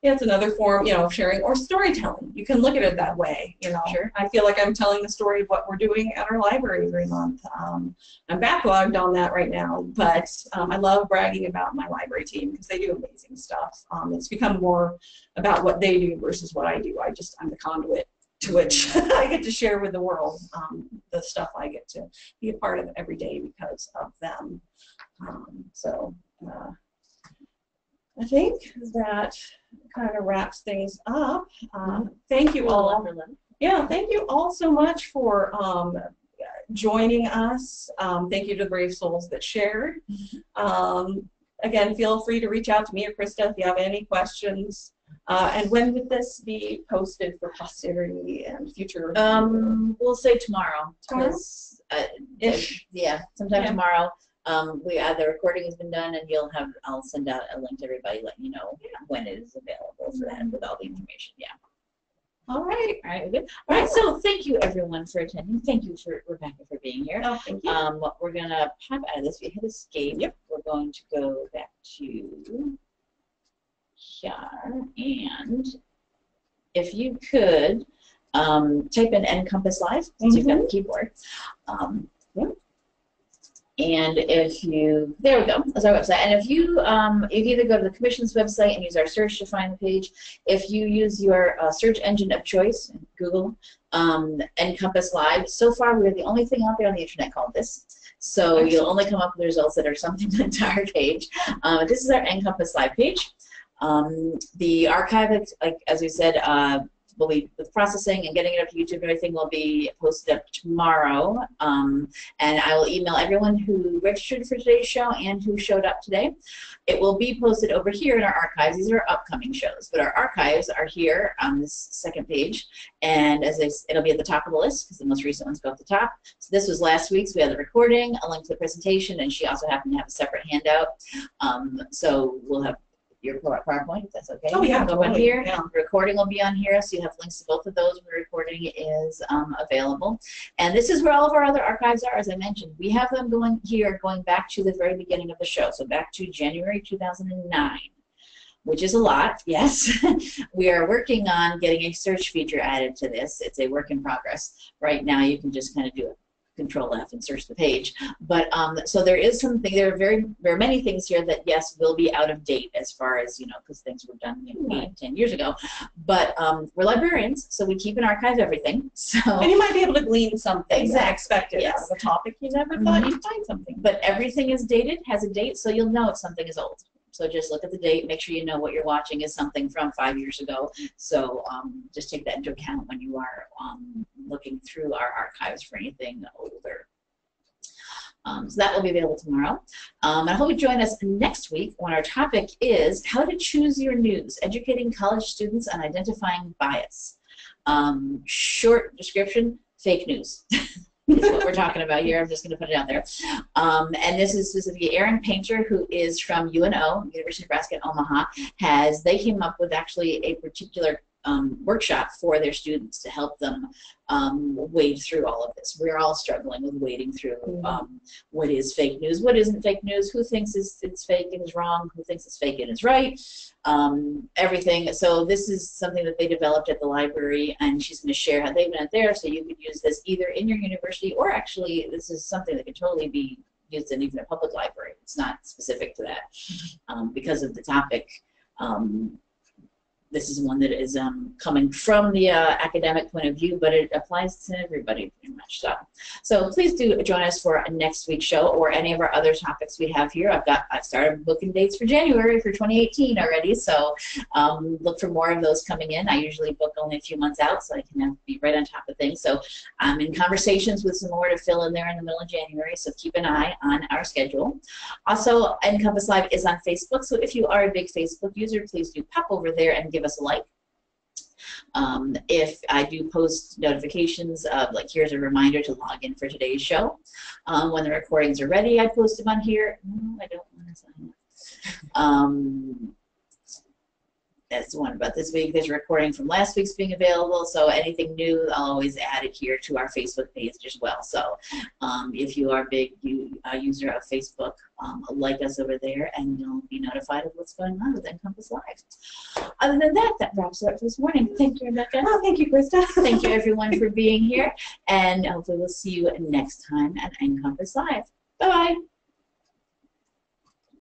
Yeah, it's another form, you know, of sharing or storytelling. You can look at it that way, you know. Sure. I feel like I'm telling the story of what we're doing at our library every month. Um, I'm backlogged on that right now, but um, I love bragging about my library team because they do amazing stuff. Um, it's become more about what they do versus what I do. I just, I'm the conduit to which I get to share with the world um, the stuff I get to be a part of every day because of them. Um, so. Uh, I think that kind of wraps things up. Um, thank you all. Yeah, thank you all so much for um, joining us. Um, thank you to the brave souls that shared. Um, again, feel free to reach out to me or Krista if you have any questions. Uh, and when would this be posted for posterity and future? Um, we'll say tomorrow. Tomorrow? Uh, Ish. Yeah, sometime yeah. tomorrow. Um, we uh, the recording has been done, and you'll have. I'll send out a link to everybody, letting you know yeah. when it is available for that with all the information. Yeah. All right. All right. Good. All right. So thank you everyone for attending. Thank you for Rebecca for being here. Oh, thank you. Um, we're gonna pop out of this. We hit escape. Yep. We're going to go back to here, and if you could um, type in NCompass Live since mm-hmm. you've got the keyboard. Um, yep. And if you, there we go, that's our website. And if you, um, you either go to the Commission's website and use our search to find the page. If you use your uh, search engine of choice, Google, um, NCompass Live, so far we're the only thing out there on the internet called this. So Excellent. You'll only come up with results that are something like our page. Um, this is our NCompass Live page. Um, the archive, like as we said, uh, We'll be, with processing and getting it up to YouTube and everything will be posted up tomorrow. Um, and I will email everyone who registered for today's show and who showed up today. It will be posted over here in our archives. These are our upcoming shows, but our archives are here on this second page. And as I, it'll be at the top of the list because the most recent ones go at the top. So this was last week's. We had the recording, a link to the presentation, and she also happened to have a separate handout. Um, so we'll have your PowerPoint, if that's okay. Oh, yeah. Go totally. Here. Yeah. The recording will be on here, so you have links to both of those when the recording is um, available. And this is where all of our other archives are, as I mentioned. We have them going here, going back to the very beginning of the show, so back to January two thousand nine, which is a lot, yes. We are working on getting a search feature added to this. It's a work in progress. Right now, you can just kind of do it. Control F and search the page, but um, so there is something. There are very, very many things here that yes will be out of date as far as you know, because things were done you know, mm-hmm. eight, ten years ago. But um, we're librarians, so we keep and archive everything. So and you might be able to glean something unexpected yes. out of a topic you never thought mm-hmm. you'd find something. But everything is dated, has a date, so you'll know if something is old. So just look at the date, make sure you know what you're watching is something from five years ago. So um, just take that into account when you are um, looking through our archives for anything older. Um, so that will be available tomorrow. Um, I hope you join us next week when our topic is how to choose your news, educating college students on identifying bias. Um, short description, fake news. Is what we're talking about here. I'm just going to put it out there. Um, and this is specifically Aaron Painter, who is from U N O, University of Nebraska at Omaha, has, they came up with actually a particular um, workshop for their students to help them um, wade through all of this. We're all struggling with wading through um, what is fake news, what isn't fake news, who thinks it's, it's fake and is wrong, who thinks it's fake and is right, um, everything. So this is something that they developed at the library, and she's going to share how they've done it there, so you could use this either in your university or actually this is something that could totally be used in even a public library. It's not specific to that um, because of the topic. Um, this is one that is um, coming from the uh, academic point of view, but it applies to everybody pretty much. So, so please do join us for next week's show or any of our other topics we have here. I've got I've started booking dates for January for twenty eighteen already, so um, look for more of those coming in. I usually book only a few months out, so I can be right on top of things. So I'm in conversations with some more to fill in there in the middle of January, so keep an eye on our schedule. Also, NCompass Live is on Facebook, so if you are a big Facebook user, please do pop over there and give us a like. Um, if I do post notifications of, like, here's a reminder to log in for today's show. Um, when the recordings are ready, I post them on here. No, I don't want to sign up. Um, that's the one about this week. There's a recording from last week's being available, so anything new, I'll always add it here to our Facebook page as well. So um, if you are a big you, uh, user of Facebook, um, like us over there, and you'll be notified of what's going on with NCompass Live. Other than that, that wraps it up for this morning. Thank you, Rebecca. Oh, thank you, Krista. Thank you, everyone, for being here, and hopefully we'll see you next time at NCompass Live. Bye-bye.